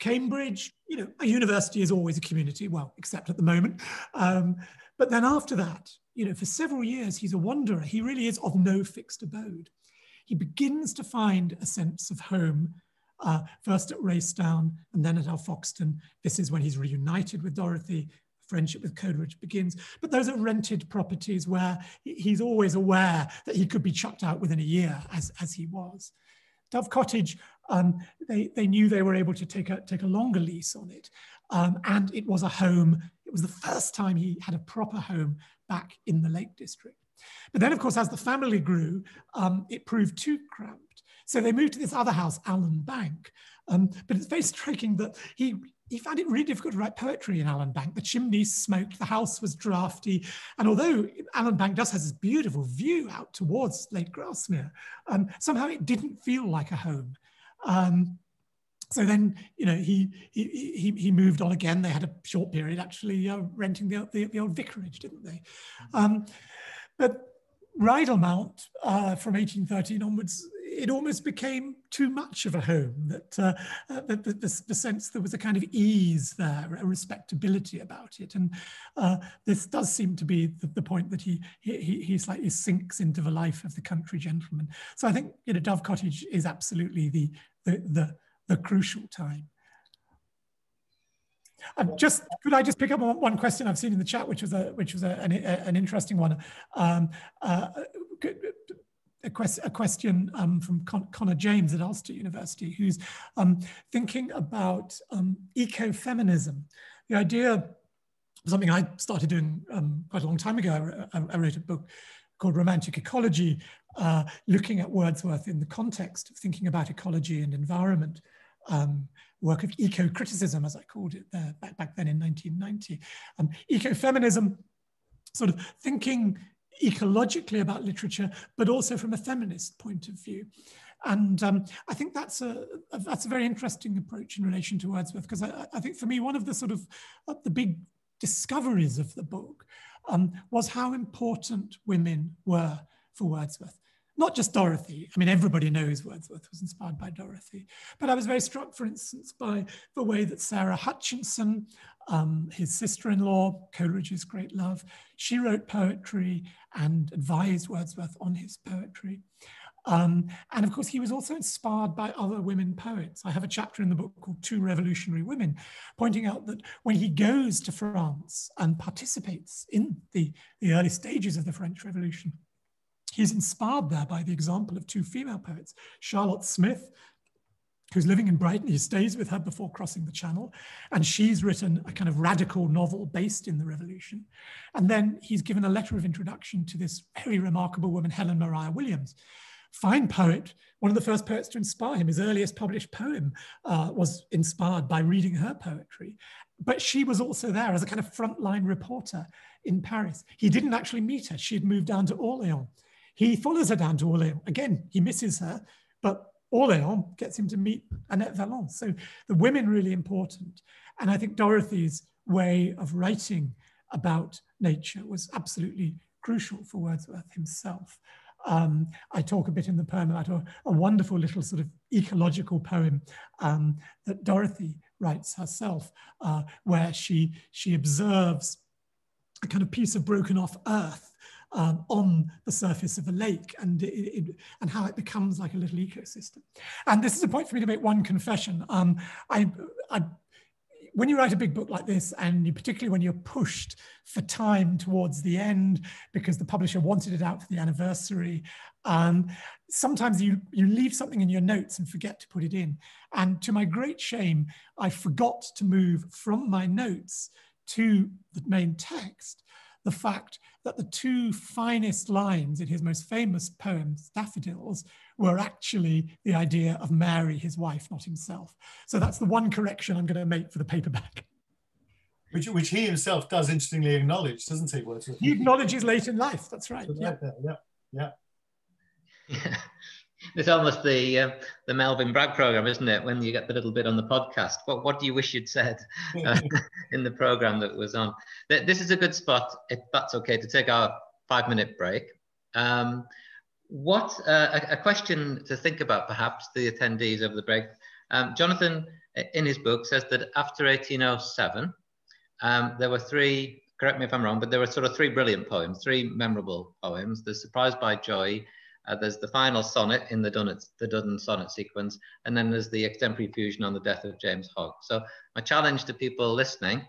Cambridge, you know, a university is always a community, well, except at the moment. Um, but then after that, you know, for several years, he's a wanderer. He really is of no fixed abode. He begins to find a sense of home, uh, first at Racedown and then at Alfoxton. This is when he's reunited with Dorothy. Friendship with Coleridge begins, but those are rented properties where he's always aware that he could be chucked out within a year, as, as he was. Dove Cottage, um, they, they knew they were able to take a, take a longer lease on it, um, and it was a home. It was the first time he had a proper home back in the Lake District. But then, of course, as the family grew, um, it proved too cramped. So they moved to this other house, Allen Bank, um, but it's very striking that he He found it really difficult to write poetry in Allen Bank. The chimneys smoked, the house was drafty. And although Allen Bank does have this beautiful view out towards Lake Grasmere, um, somehow it didn't feel like a home. Um, so then, you know, he, he, he, he moved on again. They had a short period actually uh, renting the, the, the old vicarage, didn't they? Um, but Rydal Mount uh, from eighteen thirteen onwards, it almost became too much of a home, that uh, the, the, the sense there was a kind of ease there, a respectability about it. And uh, this does seem to be the, the point that he, he, he slightly sinks into the life of the country gentleman. So I think, you know, Dove Cottage is absolutely the, the, the, the crucial time. Um, just could I just pick up on one question I've seen in the chat, which was a which was a, an, a, an interesting one. Um, uh, could, a, quest a question um, from Con Connor James at Ulster University, who's um, thinking about um, ecofeminism. The idea, something I started doing um, quite a long time ago, I, I wrote a book called Romantic Ecology, uh, looking at Wordsworth in the context of thinking about ecology and environment, um, work of eco-criticism, as I called it there, back, back then in nineteen ninety. Um, Ecofeminism, sort of thinking ecologically about literature, but also from a feminist point of view. And um, I think that's a, a, that's a very interesting approach in relation to Wordsworth, because I, I think for me, one of the sort of uh, the big discoveries of the book um, was how important women were for Wordsworth. Not just Dorothy. I mean, everybody knows Wordsworth was inspired by Dorothy. But I was very struck, for instance, by the way that Sarah Hutchinson, um, his sister-in-law, Coleridge's great love, she wrote poetry and advised Wordsworth on his poetry. Um, and of course, he was also inspired by other women poets. I have a chapter in the book called Two Revolutionary Women, pointing out that when he goes to France and participates in the, the early stages of the French Revolution, he's inspired there by the example of two female poets, Charlotte Smith, who's living in Brighton. He stays with her before crossing the Channel, and she's written a kind of radical novel based in the Revolution. And then he's given a letter of introduction to this very remarkable woman, Helen Maria Williams, fine poet, one of the first poets to inspire him. His earliest published poem uh, was inspired by reading her poetry. But she was also there as a kind of frontline reporter in Paris. He didn't actually meet her. She had moved down to Orléans. He follows her down to Orléans. Again, he misses her, but Orléans gets him to meet Annette Vallon. So the women really important. And I think Dorothy's way of writing about nature was absolutely crucial for Wordsworth himself. Um, I talk a bit in the poem about a, a wonderful little sort of ecological poem um, that Dorothy writes herself, uh, where she, she observes a kind of piece of broken off earth Um, on the surface of a lake, and it, it, and how it becomes like a little ecosystem. And this is a point for me to make one confession. Um, I, I, when you write a big book like this, and you, particularly when you're pushed for time towards the end because the publisher wanted it out for the anniversary, um, sometimes you, you leave something in your notes and forget to put it in. And to my great shame, I forgot to move from my notes to the main text the fact that the two finest lines in his most famous poem, Daffodils, were actually the idea of Mary, his wife, not himself. So that's the one correction I'm going to make for the paperback. Which, which he himself does interestingly acknowledge, doesn't he, Wordsworth? He acknowledges late in life, that's right. Yeah, yeah, yeah. yeah. It's almost the uh, the Melvyn Bragg program, isn't it? When you get the little bit on the podcast, what what do you wish you'd said uh, in the program that was on? This is a good spot, if that's okay, to take our five minute break. Um, what uh, a, a question to think about, perhaps, the attendees over the break. Um, Jonathan, in his book, says that after eighteen oh seven, um, there were three. Correct me if I'm wrong, but there were sort of three brilliant poems, three memorable poems: the Surprised by Joy. Uh, there's the final sonnet in the Duddon, the Duddon sonnet sequence, and then there's the extemporary fusion on the death of James Hogg. So my challenge to people listening,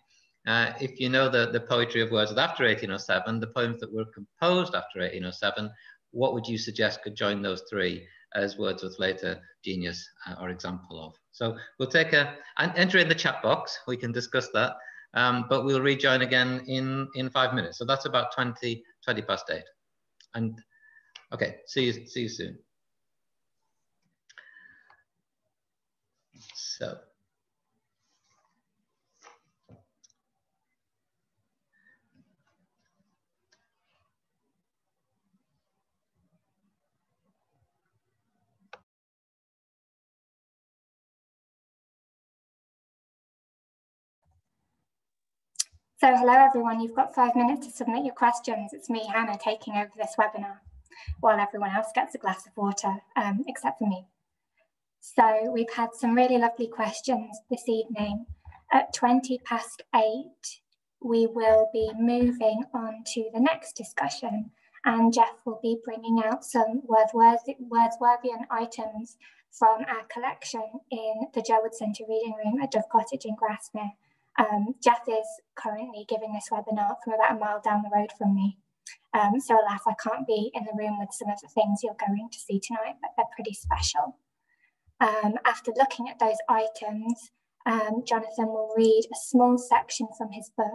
uh, if you know the, the poetry of Wordsworth after eighteen oh seven, the poems that were composed after eighteen oh seven, what would you suggest could join those three as Wordsworth's later genius uh, or example of? So we'll take a, and enter in the chat box, we can discuss that, um, but we'll rejoin again in, in five minutes. So that's about twenty, twenty past eight. And okay, see you, see you soon. So, so hello everyone, you've got five minutes to submit your questions. It's me, Hannah, taking over this webinar, while everyone else gets a glass of water, um, except for me. So we've had some really lovely questions this evening. At twenty past eight, we will be moving on to the next discussion, and Jeff will be bringing out some Wordsworthian items from our collection in the Gerwood Centre Reading Room at Dove Cottage in Grasmere. Um, Jeff is currently giving this webinar from about a mile down the road from me. Um, so alas, I can't be in the room with some of the things you're going to see tonight, but they're pretty special. Um, after looking at those items, um, Jonathan will read a small section from his book,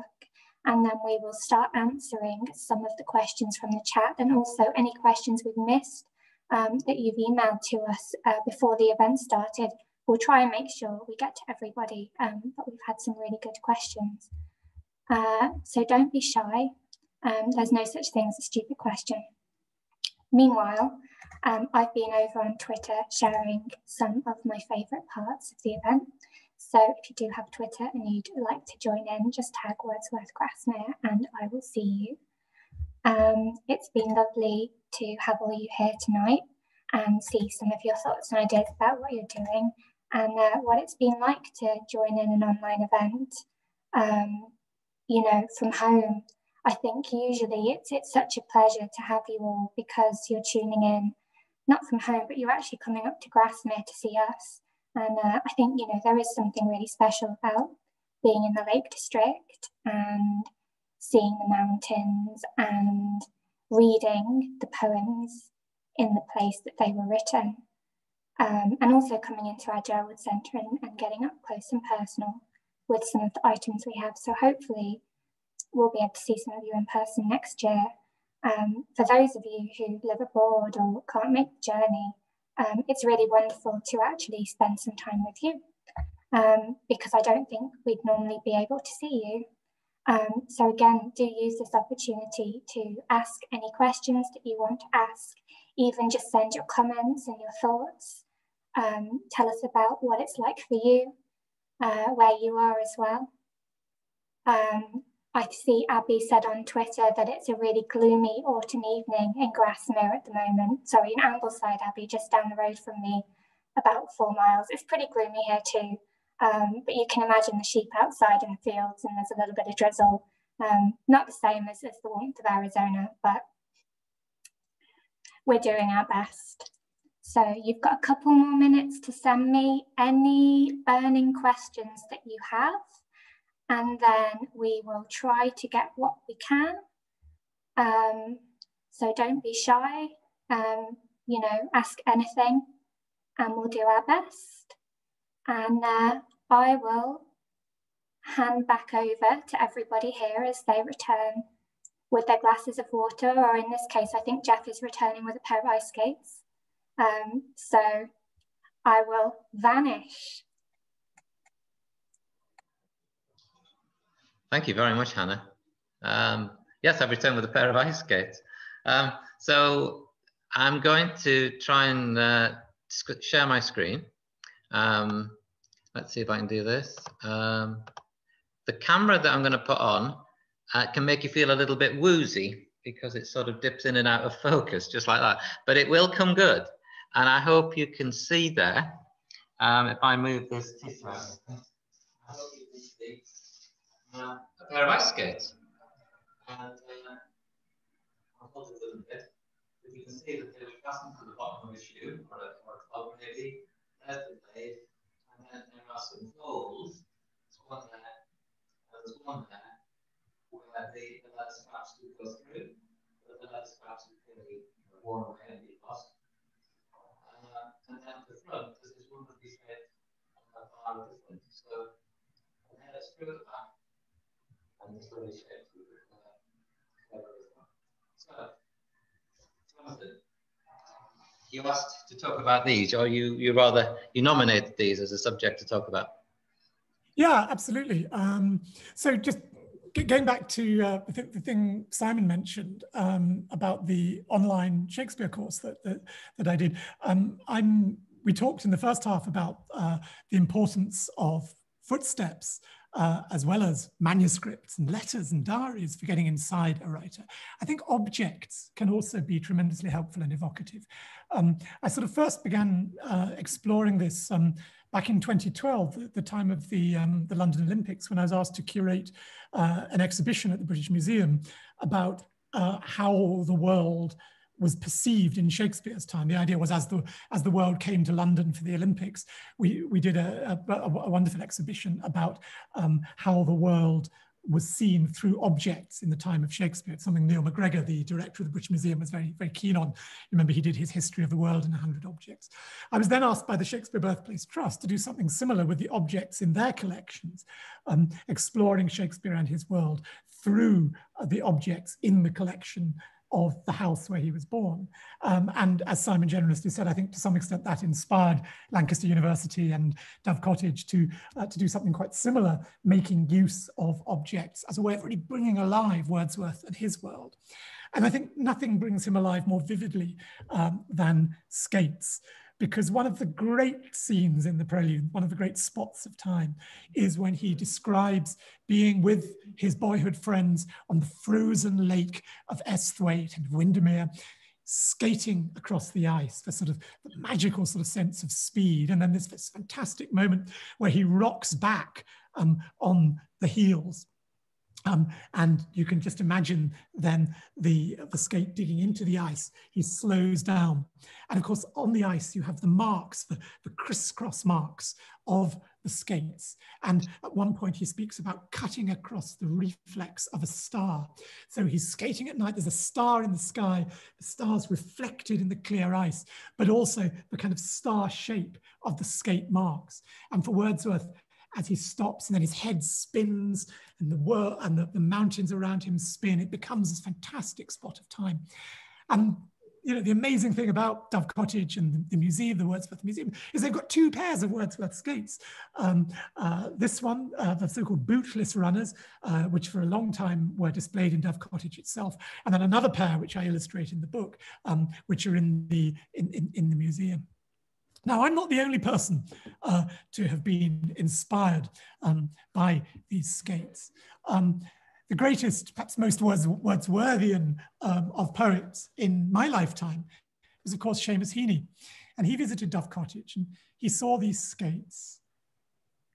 and then we will start answering some of the questions from the chat and also any questions we've missed um, that you've emailed to us uh, before the event started. We'll try and make sure we get to everybody, um, but we've had some really good questions. Uh, so don't be shy. Um, there's no such thing as a stupid question. Meanwhile, um, I've been over on Twitter sharing some of my favourite parts of the event. So if you do have Twitter and you'd like to join in, just tag Wordsworth Grasmere and I will see you. Um, it's been lovely to have all you here tonight and see some of your thoughts and ideas about what you're doing and uh, what it's been like to join in an online event, um, you know, from home. I think usually it's, it's such a pleasure to have you all because you're tuning in, not from home, but you're actually coming up to Grasmere to see us. And uh, I think, you know, there is something really special about being in the Lake District and seeing the mountains and reading the poems in the place that they were written. Um, and also coming into our Gerwood Centre and, and getting up close and personal with some of the items we have. So hopefully we'll be able to see some of you in person next year. Um, for those of you who live abroad or can't make the journey, Um, it's really wonderful to actually spend some time with you um, because I don't think we'd normally be able to see you. Um, so again, do use this opportunity to ask any questions that you want to ask, even just send your comments and your thoughts. Um, tell us about what it's like for you, uh, where you are as well. Um, I see Abby said on Twitter that it's a really gloomy autumn evening in Grasmere at the moment. Sorry, in Ambleside, Abby, just down the road from me, about four miles. It's pretty gloomy here too, um, but you can imagine the sheep outside in the fields and there's a little bit of drizzle. Um, not the same as, as the warmth of Arizona, but we're doing our best. So you've got a couple more minutes to send me any burning questions that you have. And then we will try to get what we can. Um, so don't be shy, um, you know, ask anything and we'll do our best. And uh, I will hand back over to everybody here as they return with their glasses of water, or in this case, I think Jeff is returning with a pair of ice skates. Um, so I will vanish. Thank you very much, Hannah. Um, yes, I've returned with a pair of ice skates. Um, so I'm going to try and uh, share my screen. Um, let's see if I can do this. Um, the camera that I'm going to put on uh, can make you feel a little bit woozy because it sort of dips in and out of focus, just like that. But it will come good. And I hope you can see there. Um, if I move this Uh, a pair of ice skates, and uh, I'll hold it a little bit. But you can see that they're fastened to the bottom of a shoe, or a, or a club maybe. There's the blade, and then there are some holes. There's one there, and there's one there, where the leather straps do go through, but the leather straps are clearly worn away and lost. Uh, and then at the front, there's this wonderfully shaped bar at the front. So, and then it's through the back. And this really shaped with uh, So, Jonathan, you asked to talk about these, or you, you rather, you nominated these as a subject to talk about. Yeah, absolutely. Um, so just going back to uh, I think the thing Simon mentioned um, about the online Shakespeare course that, that, that I did, um, I'm, we talked in the first half about uh, the importance of footsteps, Uh, as well as manuscripts and letters and diaries for getting inside a writer. I think objects can also be tremendously helpful and evocative. Um, I sort of first began uh, exploring this um, back in twenty twelve, at the time of the, um, the London Olympics, when I was asked to curate uh, an exhibition at the British Museum about uh, how the world was perceived in Shakespeare's time. The idea was, as the as the world came to London for the Olympics, we we did a, a, a wonderful exhibition about um, how the world was seen through objects in the time of Shakespeare. It's something Neil McGregor, the director of the British Museum, was very, very keen on. Remember, he did his History of the World in one hundred Objects. I was then asked by the Shakespeare Birthplace Trust to do something similar with the objects in their collections, um, exploring Shakespeare and his world through uh, the objects in the collection of the house where he was born. Um, and as Simon generously said, I think to some extent that inspired Lancaster University and Dove Cottage to, uh, to do something quite similar, making use of objects as a way of really bringing alive Wordsworth and his world. And I think nothing brings him alive more vividly um, than skates, because one of the great scenes in the Prelude, one of the great spots of time, is when he describes being with his boyhood friends on the frozen lake of Esthwaite and Windermere, skating across the ice, the sort of the magical sort of sense of speed. And then there's this fantastic moment where he rocks back um, on the heels. Um, and you can just imagine then the, the skate digging into the ice. He slows down. And of course, on the ice, you have the marks, the, the crisscross marks of the skates. And at one point, he speaks about cutting across the reflex of a star. So he's skating at night. There's a star in the sky, the stars reflected in the clear ice, but also the kind of star shape of the skate marks. And for Wordsworth, as he stops and then his head spins and the world and the, the mountains around him spin, it becomes this fantastic spot of time. And you know, the amazing thing about Dove Cottage and the, the museum, the Wordsworth Museum, is they've got two pairs of Wordsworth skates. Um, uh, this one, uh, the so-called bootless runners, uh, which for a long time were displayed in Dove Cottage itself, and then another pair, which I illustrate in the book, um, which are in the in, in, in the museum. Now, I'm not the only person uh, to have been inspired um, by these skates. Um, the greatest, perhaps most words, Wordsworthian um, of poets in my lifetime was, of course, Seamus Heaney. And he visited Dove Cottage and he saw these skates.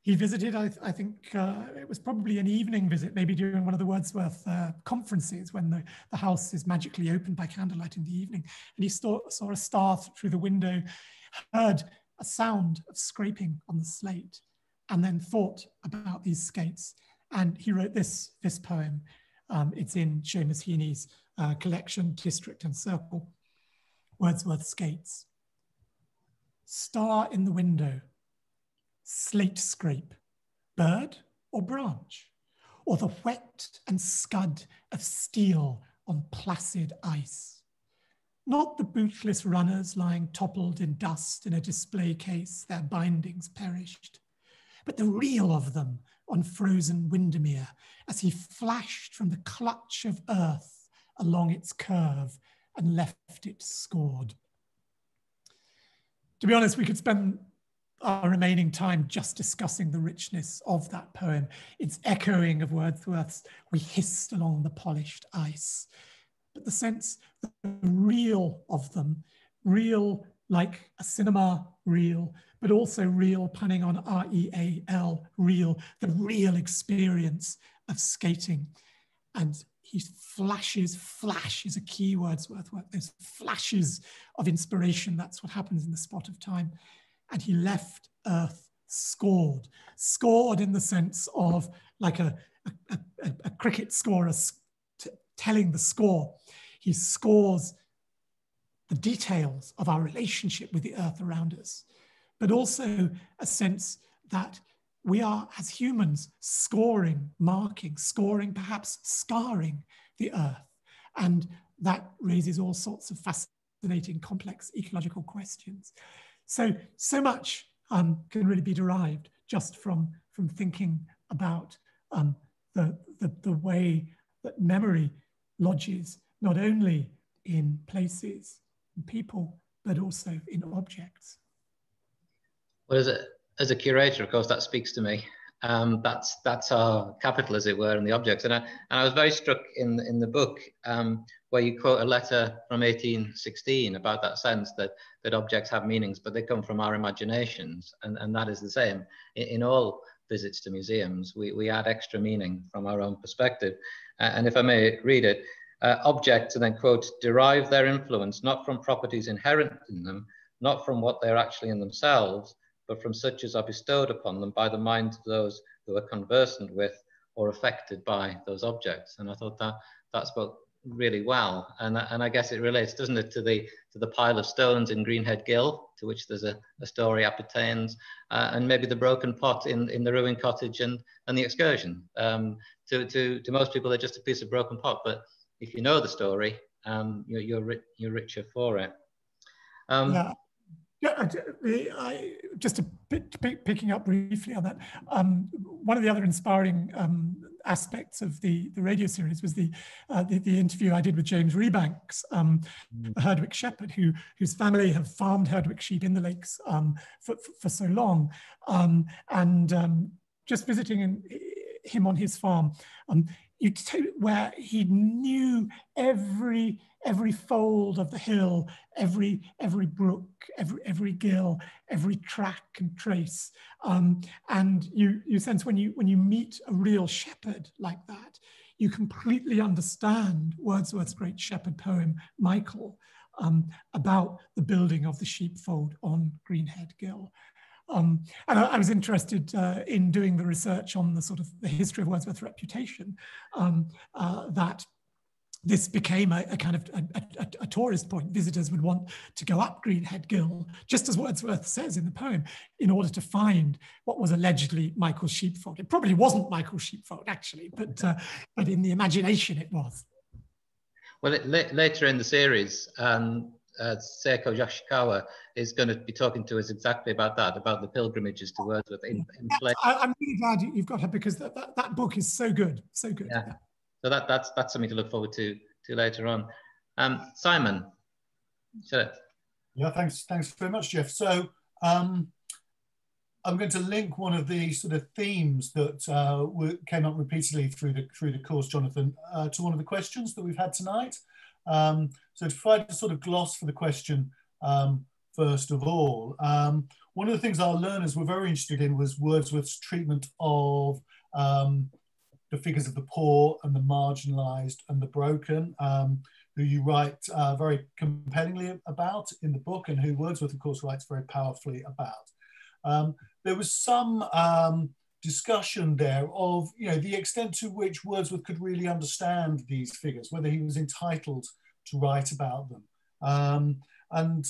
He visited, I, th I think uh, it was probably an evening visit, maybe during one of the Wordsworth uh, conferences when the, the house is magically opened by candlelight in the evening. And he saw, saw a star through the window, heard a sound of scraping on the slate, and then thought about these skates. And he wrote this, this poem. Um, it's in Seamus Heaney's uh, collection, District and Circle, Wordsworth Skates. Star in the window, slate scrape, bird or branch, or the whet and scud of steel on placid ice. Not the bootless runners lying toppled in dust in a display case, their bindings perished, but the reel of them on frozen Windermere as he flashed from the clutch of earth along its curve and left it scored. To be honest, we could spend our remaining time just discussing the richness of that poem, its echoing of Wordsworth's, we hissed along the polished ice. But the sense, the real of them, real like a cinema reel, but also real, punning on R E A L, real, the real experience of skating. And he flashes, flash is a key Wordsworth work, those flashes of inspiration, that's what happens in the spot of time. And he left earth scored, scored in the sense of like a, a, a, a cricket scorer telling the score. He scores the details of our relationship with the earth around us, but also a sense that we are, as humans, scoring, marking, scoring, perhaps scarring the earth. And that raises all sorts of fascinating, complex ecological questions. So, so much um, can really be derived just from, from thinking about um, the, the, the way that memory lodges not only in places and people, but also in objects. Well, as a, as a curator, of course, that speaks to me. Um, that's that's our capital, as it were, in the objects. And I, and I was very struck in, in the book um, where you quote a letter from eighteen sixteen about that sense that, that objects have meanings, but they come from our imaginations. And, and that is the same in, in all visits to museums. We, we add extra meaning from our own perspective. Uh, and if I may read it, uh, objects, and then quote, derive their influence not from properties inherent in them, not from what they are actually in themselves, but from such as are bestowed upon them by the minds of those who are conversant with or affected by those objects. And I thought that that spoke really well. And, and I guess it relates, doesn't it, to the, to the pile of stones in Greenhead Gill, to which there's a, a story appertains, uh, and maybe the broken pot in, in the ruined cottage and, and the excursion. Um, to, to, to most people, they're just a piece of broken pot, but if you know the story, um, you're, you're, ri you're richer for it. Um, yeah. Yeah, I, just to pick, pick, picking up briefly on that, um, one of the other inspiring um, aspects of the, the radio series was the, uh, the the interview I did with James Rebanks, um, the Herdwick shepherd, who whose family have farmed Herdwick sheep in the lakes um, for, for, for so long, um, and um, just visiting in, him on his farm, um, you where he knew every. Every fold of the hill, every every brook, every every gill, every track and trace, um, and you you sense when you when you meet a real shepherd like that, you completely understand Wordsworth's great shepherd poem Michael um, about the building of the sheepfold on Greenhead Gill. Um, and I, I was interested uh, in doing the research on the sort of the history of Wordsworth's reputation um, uh, that. This became a, a kind of a, a, a tourist point. Visitors would want to go up Greenhead Gill, just as Wordsworth says in the poem, in order to find what was allegedly Michael's sheepfold. It probably wasn't Michael's sheepfold, actually, but, uh, but in the imagination it was. Well, it, la later in the series, um, uh, Seiko Yoshikawa is going to be talking to us exactly about that, about the pilgrimages to Wordsworth. In, in yeah, I, I'm really glad you've got her, because that, that, that book is so good, so good. Yeah. So that, that's, that's something to look forward to, to later on. Um, Simon, Shelley. Yeah, thanks, thanks very much, Jeff. So um, I'm going to link one of the sort of themes that uh, were, came up repeatedly through the, through the course, Jonathan, uh, to one of the questions that we've had tonight. Um, so to provide a sort of gloss for the question, um, first of all, um, one of the things our learners were very interested in was Wordsworth's treatment of um, the figures of the poor and the marginalised and the broken, um, who you write uh, very compellingly about in the book, and who Wordsworth, of course, writes very powerfully about. Um, there was some um, discussion there of, you know, the extent to which Wordsworth could really understand these figures, whether he was entitled to write about them. Um, and,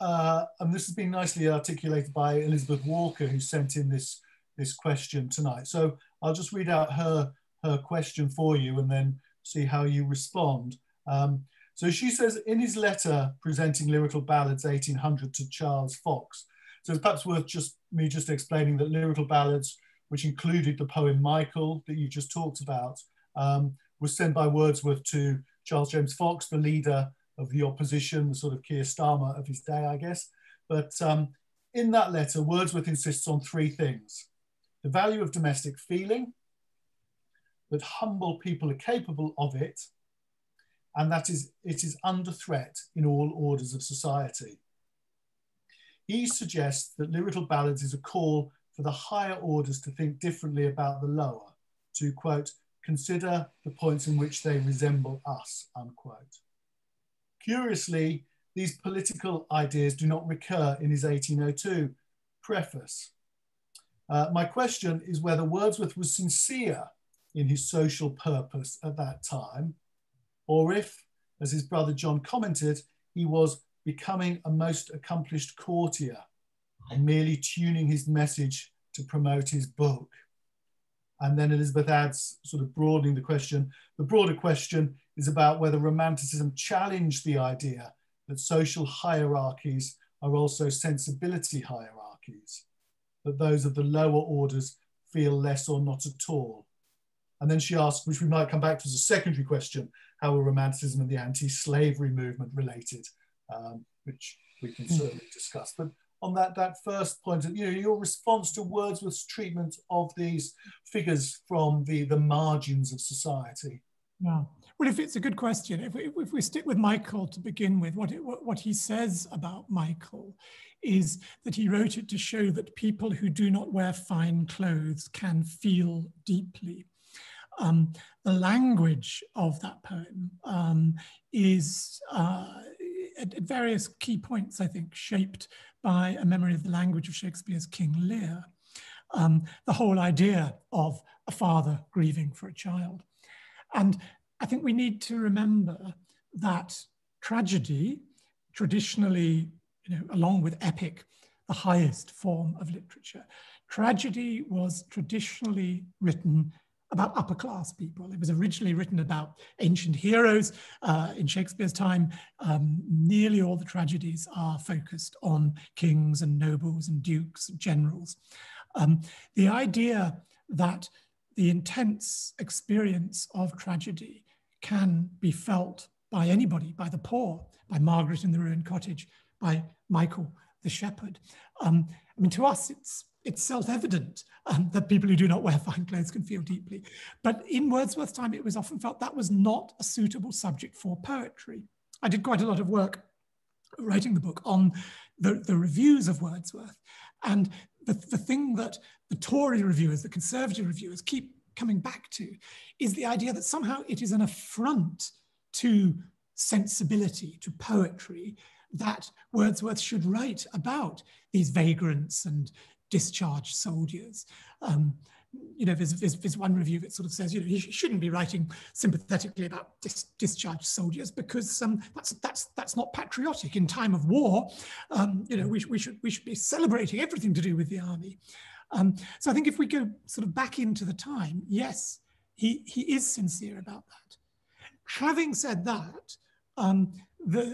uh, and this has been nicely articulated by Elizabeth Walker, who sent in this, this question tonight. So I'll just read out her, her question for you and then see how you respond. Um, so she says, in his letter presenting Lyrical Ballads eighteen hundred to Charles Fox, so it's perhaps worth just me just explaining that Lyrical Ballads, which included the poem Michael that you just talked about, um, was sent by Wordsworth to Charles James Fox, the leader of the opposition, the sort of Keir Starmer of his day, I guess. But um, in that letter, Wordsworth insists on three things. The value of domestic feeling, that humble people are capable of it, and that is, it is under threat in all orders of society. He suggests that Lyrical Ballads is a call for the higher orders to think differently about the lower, to, quote, consider the points in which they resemble us, unquote. Curiously, these political ideas do not recur in his eighteen oh two preface. Uh, my question is whether Wordsworth was sincere in his social purpose at that time, or if, as his brother John commented, he was becoming a most accomplished courtier and merely tuning his message to promote his book. And then Elizabeth adds, sort of broadening the question, the broader question is about whether Romanticism challenged the idea that social hierarchies are also sensibility hierarchies, that those of the lower orders feel less or not at all. And then she asks, which we might come back to as a secondary question, how are Romanticism and the anti-slavery movement related, um, which we can certainly discuss. But on that, that first point, you know, your response to Wordsworth's treatment of these figures from the, the margins of society. Yeah. Well, if it's a good question, if we, if we stick with Michael to begin with, what, it, what he says about Michael is that he wrote it to show that people who do not wear fine clothes can feel deeply. Um, the language of that poem um, is uh, at, at various key points, I think, shaped by a memory of the language of Shakespeare's King Lear. Um, the whole idea of a father grieving for a child. And I think we need to remember that tragedy, traditionally, you know, along with epic, the highest form of literature, tragedy was traditionally written about upper class people. It was originally written about ancient heroes. Uh, in Shakespeare's time, um, nearly all the tragedies are focused on kings and nobles and dukes and generals. Um, the idea that the intense experience of tragedy can be felt by anybody, by the poor, by Margaret in the ruined cottage, by Michael the shepherd. Um, I mean, to us, it's It's self-evident um, that people who do not wear fine clothes can feel deeply. But in Wordsworth's time, it was often felt that was not a suitable subject for poetry. I did quite a lot of work writing the book on the, the reviews of Wordsworth. And the, the thing that the Tory reviewers, the Conservative reviewers keep coming back to is the idea that somehow it is an affront to sensibility, to poetry, that Wordsworth should write about these vagrants and discharged soldiers. Um, you know, there's, there's, there's one review that sort of says, you know, he sh shouldn't be writing sympathetically about dis discharged soldiers because um, that's that's that's not patriotic in time of war. Um, you know, we, we should we should be celebrating everything to do with the army. Um, so I think if we go sort of back into the time, yes, he he is sincere about that. Having said that, um, the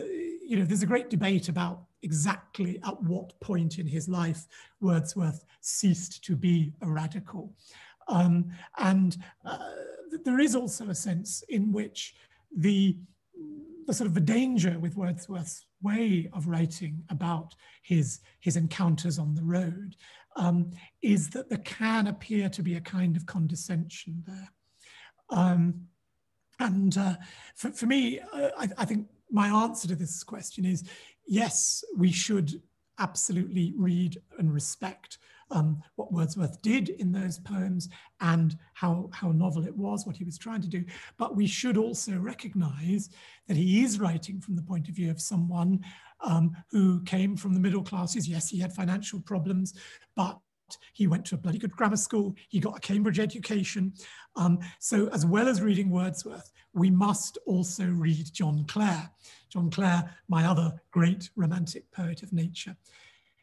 you know, there's a great debate about exactly at what point in his life Wordsworth ceased to be a radical. Um, and uh, there is also a sense in which the, the sort of the danger with Wordsworth's way of writing about his, his encounters on the road um, is that there can appear to be a kind of condescension there. Um, and uh, for, for me, uh, I, I think my answer to this question is, yes, we should absolutely read and respect um, what Wordsworth did in those poems and how, how novel it was, what he was trying to do. But we should also recognize that he is writing from the point of view of someone um, who came from the middle classes. Yes, he had financial problems, but he went to a bloody good grammar school. He got a Cambridge education. Um, so as well as reading Wordsworth, we must also read John Clare. John Clare, my other great romantic poet of nature.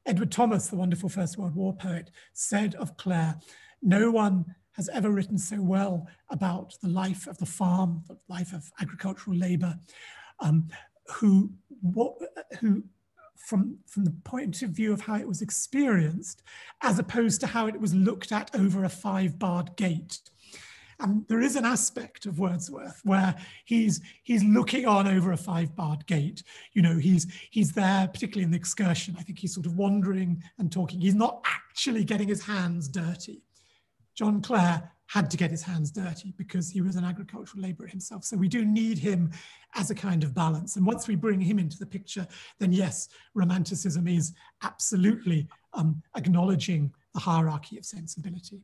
Edward Thomas, the wonderful First World War poet, said of Clare, "No one has ever written so well about the life of the farm, the life of agricultural labour, um, who, what, who From, from the point of view of how it was experienced, as opposed to how it was looked at over a five-barred gate." And there is an aspect of Wordsworth where he's, he's looking on over a five-barred gate. You know, he's, he's there, particularly in the excursion. I think he's sort of wandering and talking. He's not actually getting his hands dirty. John Clare had to get his hands dirty because he was an agricultural labourer himself. So we do need him as a kind of balance. And once we bring him into the picture, then yes, romanticism is absolutely um, acknowledging the hierarchy of sensibility.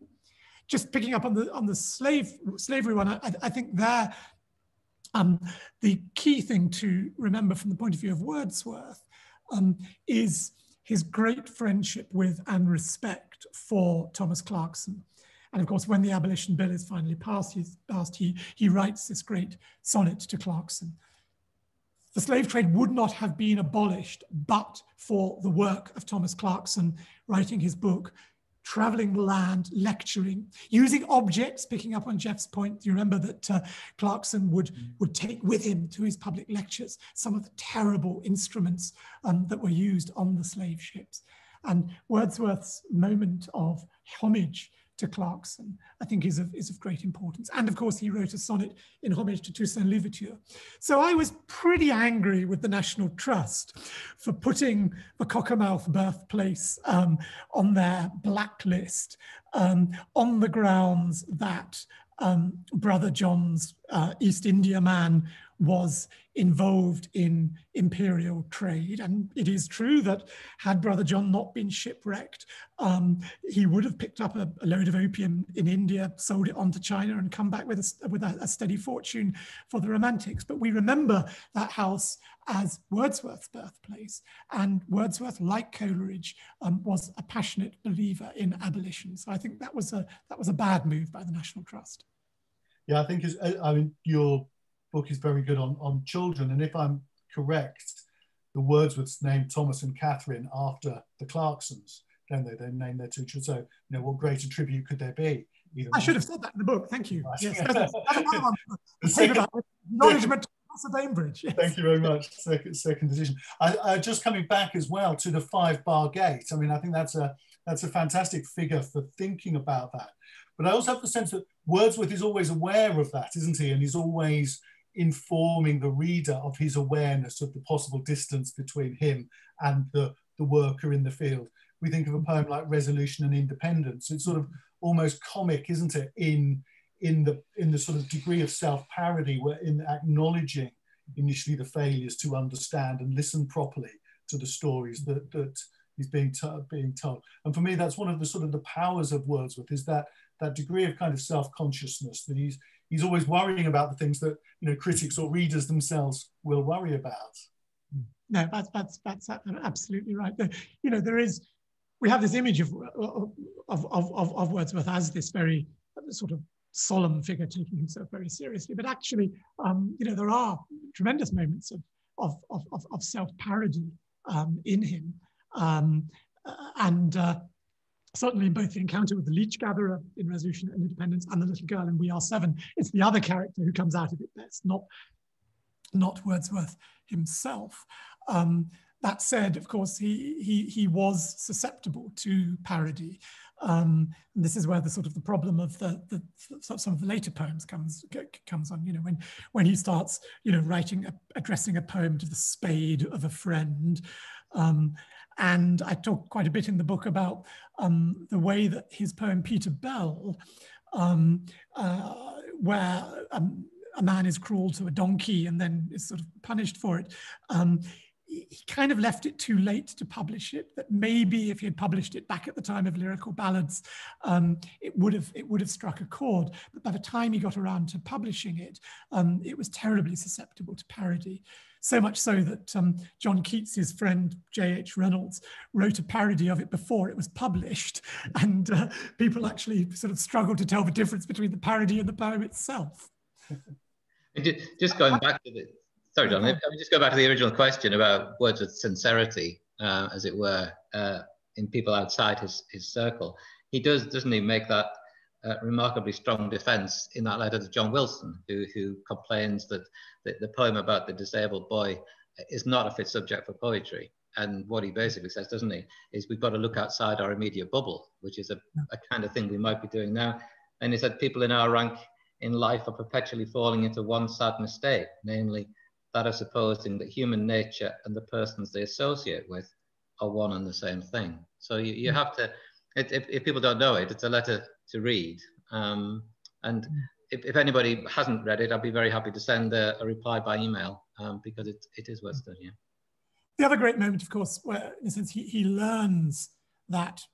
Just picking up on the on the slave slavery one, I, I think there um, the key thing to remember from the point of view of Wordsworth um, is his great friendship with and respect for Thomas Clarkson. And of course, when the abolition bill is finally passed, he's passed he, he writes this great sonnet to Clarkson. "The slave trade would not have been abolished but for the work of Thomas Clarkson, writing his book, travelling the land, lecturing, using objects," picking up on Jeff's point. You remember that uh, Clarkson would, would take with him to his public lectures some of the terrible instruments um, that were used on the slave ships. And Wordsworth's moment of homage to Clarkson, I think, is of, is of great importance. And of course, he wrote a sonnet in homage to Toussaint Louverture. So I was pretty angry with the National Trust for putting the Cockermouth birthplace um, on their blacklist um, on the grounds that um, Brother John's uh, East India man was involved in imperial trade. And it is true that had Brother John not been shipwrecked, um, he would have picked up a, a load of opium in India, sold it on to China, and come back with, a, with a, a steady fortune for the Romantics. But we remember that house as Wordsworth's birthplace. And Wordsworth, like Coleridge, um, was a passionate believer in abolition. So I think that was a, that was a bad move by the National Trust. Yeah, I think it's, I mean, your book is very good on, on children. And if I'm correct, the Wordsworths named Thomas and Catherine after the Clarksons, don't they? They named their two children. So, you know, what greater tribute could there be? Even I should have said that in the book. Thank you. Right. Yes, that's, that's another one. The second, acknowledgement of Professor Bainbridge. Yes. Thank you very much. Second, second edition. I, I, just coming back as well to the five bar gate. I mean, I think that's a, that's a fantastic figure for thinking about that. But I also have the sense that Wordsworth is always aware of that, isn't he? And he's always informing the reader of his awareness of the possible distance between him and the, the worker in the field. We think of a poem like Resolution and Independence. It's sort of almost comic, isn't it? In, in, the, in the sort of degree of self-parody, where in acknowledging initially the failures to understand and listen properly to the stories that, that he's being, being told. And for me, that's one of the sort of the powers of Wordsworth, is that that degree of kind of self-consciousness, that he's, he's always worrying about the things that, you know, critics or readers themselves will worry about. No, that's, that's, that's absolutely right. You know, there is, we have this image of, of, of, of Wordsworth as this very sort of solemn figure taking himself very seriously, but actually, um, you know, there are tremendous moments of, of, of, of self-parody um, in him. Um, and, uh, Certainly in both the encounter with the leech gatherer in Resolution and Independence and the little girl in We Are Seven, it's the other character who comes out of it best, not, not Wordsworth himself. Um, that said, of course, he, he, he was susceptible to parody. Um, and this is where the sort of the problem of the, the, some of the later poems comes, comes on, you know, when, when he starts, you know, writing, a, addressing a poem to the spade of a friend. Um, And I talk quite a bit in the book about um, the way that his poem Peter Bell, um, uh, where um, a man is cruel to a donkey and then is sort of punished for it, um, he kind of left it too late to publish it. That maybe if he had published it back at the time of Lyrical Ballads, um, it would have it would have struck a chord. But by the time he got around to publishing it, um, it was terribly susceptible to parody. So much so that um, John Keats's friend J H Reynolds wrote a parody of it before it was published, and uh, people actually sort of struggled to tell the difference between the parody and the poem itself. Just going back to the sorry, John. Let me just go back to the original question about Wordsworth's sincerity, uh, as it were, uh, in people outside his his circle. He does, doesn't he, make that Uh, remarkably strong defense in that letter to John Wilson, who, who complains that, that the poem about the disabled boy is not a fit subject for poetry. And what he basically says, doesn't he, is we've got to look outside our immediate bubble, which is a, a kind of thing we might be doing now. And he said, people in our rank in life are perpetually falling into one sad mistake, namely that of supposing that human nature and the persons they associate with are one and the same thing. So you, you have to, if, if people don't know it, it's a letter to read. Um, and if, if anybody hasn't read it, I'd be very happy to send a, a reply by email, um, because it, it is Wordsworth, yeah. The other great moment, of course, where in a sense he, he learns that,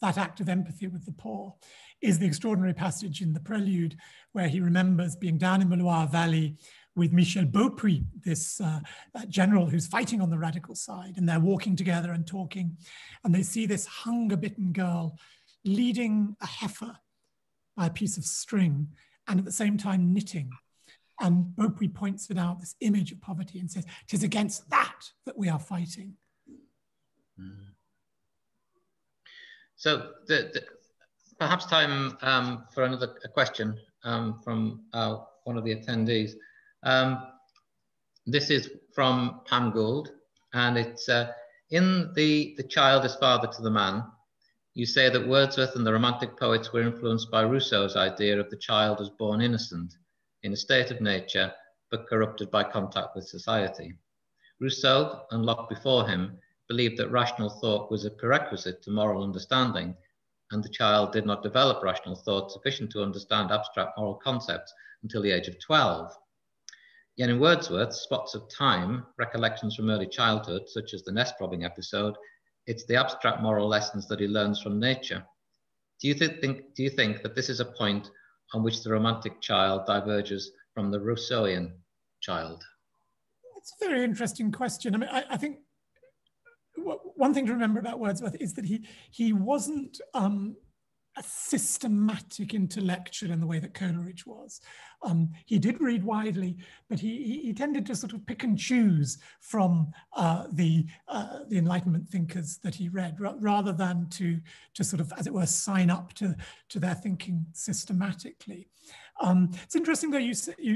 that act of empathy with the poor is the extraordinary passage in The Prelude, where he remembers being down in the Loire Valley with Michel Beaupuy, this uh, uh, general who's fighting on the radical side, and they're walking together and talking, and they see this hunger-bitten girl leading a heifer by a piece of string and at the same time knitting. And Beaupuy points it out, this image of poverty, and says, "'Tis against that that we are fighting." Mm. So the, the, perhaps time um, for another a question um, from uh, one of the attendees. Um, this is from Pam Gould, and it's uh, in the, the Child is Father to the Man, you say that Wordsworth and the Romantic poets were influenced by Rousseau's idea of the child as born innocent, in a state of nature, but corrupted by contact with society. Rousseau, and Locke before him, believed that rational thought was a prerequisite to moral understanding, and the child did not develop rational thought sufficient to understand abstract moral concepts until the age of twelve. Yet in Wordsworth, spots of time, recollections from early childhood, such as the nest-robbing episode, it's the abstract moral lessons that he learns from nature. Do you, th think, do you think that this is a point on which the Romantic child diverges from the Rousseauian child? It's a very interesting question. I mean, I, I think one thing to remember about Wordsworth is that he, he wasn't um, a systematic intellectual in the way that Coleridge was. Um, he did read widely, but he, he, he tended to sort of pick and choose from uh, the, uh, the Enlightenment thinkers that he read, ra rather than to, to sort of, as it were, sign up to, to their thinking systematically. Um, it's interesting though you, you,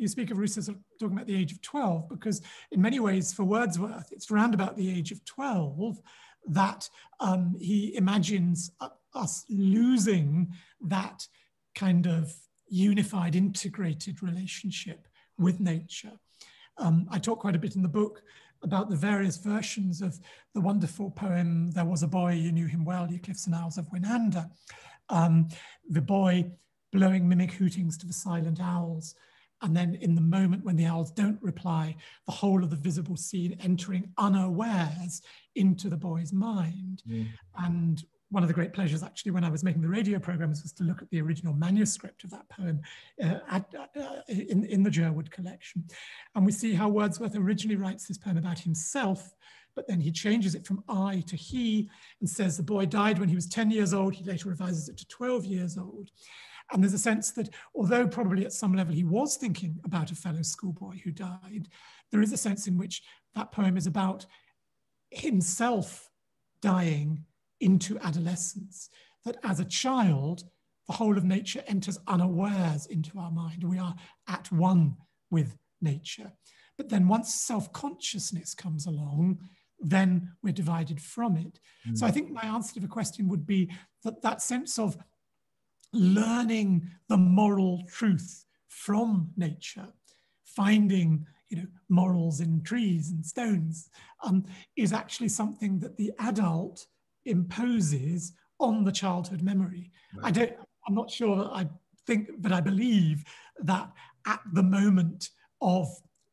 you speak of Rousseau sort of talking about the age of twelve, because in many ways for Wordsworth, it's round about the age of twelve that um, he imagines uh, us losing that kind of unified, integrated relationship with nature. Um, I talk quite a bit in the book about the various versions of the wonderful poem, There Was a Boy, You Knew Him Well, Ye Cliffs and Isles of Winander. Um, the boy blowing mimic hootings to the silent owls, and then in the moment when the owls don't reply, the whole of the visible scene entering unawares into the boy's mind. Mm. And one of the great pleasures actually when I was making the radio programmes was to look at the original manuscript of that poem uh, at, uh, in, in the Jerwood collection. And we see how Wordsworth originally writes this poem about himself, but then he changes it from I to he and says the boy died when he was ten years old. He later revises it to twelve years old. And there's a sense that although probably at some level he was thinking about a fellow schoolboy who died, there is a sense in which that poem is about himself dying into adolescence, that as a child, the whole of nature enters unawares into our mind. We are at one with nature. But then once self-consciousness comes along, then we're divided from it. Mm. So I think my answer to the question would be that that sense of learning the moral truth from nature, finding you know morals in trees and stones, um, is actually something that the adult imposes on the childhood memory. Right. I don't. I'm not sure. That I think, but I believe that at the moment of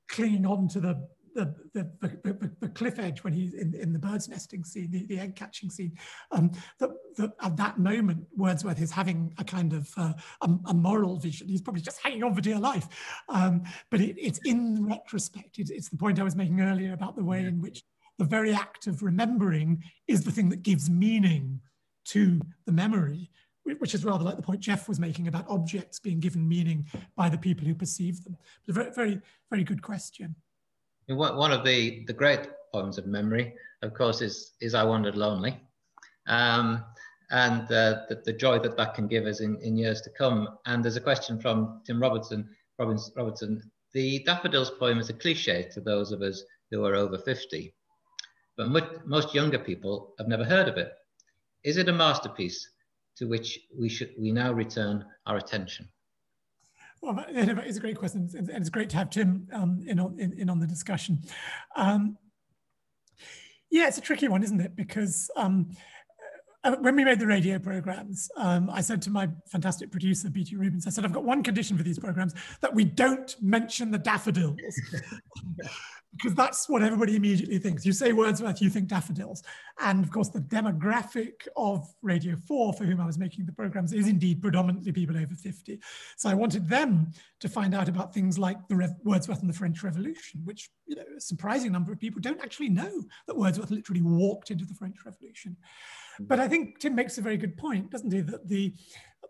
clinging on to the the the, the, the, the cliff edge when he's in, in the bird's nesting scene, the, the egg catching scene, um, that that at that moment Wordsworth is having a kind of uh, a, a moral vision. He's probably just hanging on for dear life. Um, but it, it's in retrospect. It, it's the point I was making earlier about the way yeah. in which the very act of remembering is the thing that gives meaning to the memory, which is rather like the point Jeff was making about objects being given meaning by the people who perceive them. But a very, very, very good question. One of the, the great poems of memory, of course, is, is I Wandered Lonely. Um, and uh, the, the joy that that can give us in, in years to come. And there's a question from Tim Robertson. Robbins, Robertson, the Daffodils poem is a cliche to those of us who are over fifty. But much, most younger people have never heard of it. Is it a masterpiece to which we should we now return our attention? Well, it's a great question, and it's great to have Tim um, in, on, in, in on the discussion. Um, yeah, it's a tricky one, isn't it? Because um, when we made the radio programmes, um, I said to my fantastic producer, B T Rubens, I said, I've got one condition for these programmes, that we don't mention the daffodils. Because that's what everybody immediately thinks. You say Wordsworth, you think daffodils. And of course, the demographic of Radio four, for whom I was making the programmes, is indeed predominantly people over fifty. So I wanted them to find out about things like the Re Wordsworth and the French Revolution, which you know, a surprising number of people don't actually know that Wordsworth literally walked into the French Revolution. But I think Tim makes a very good point, doesn't he, that the,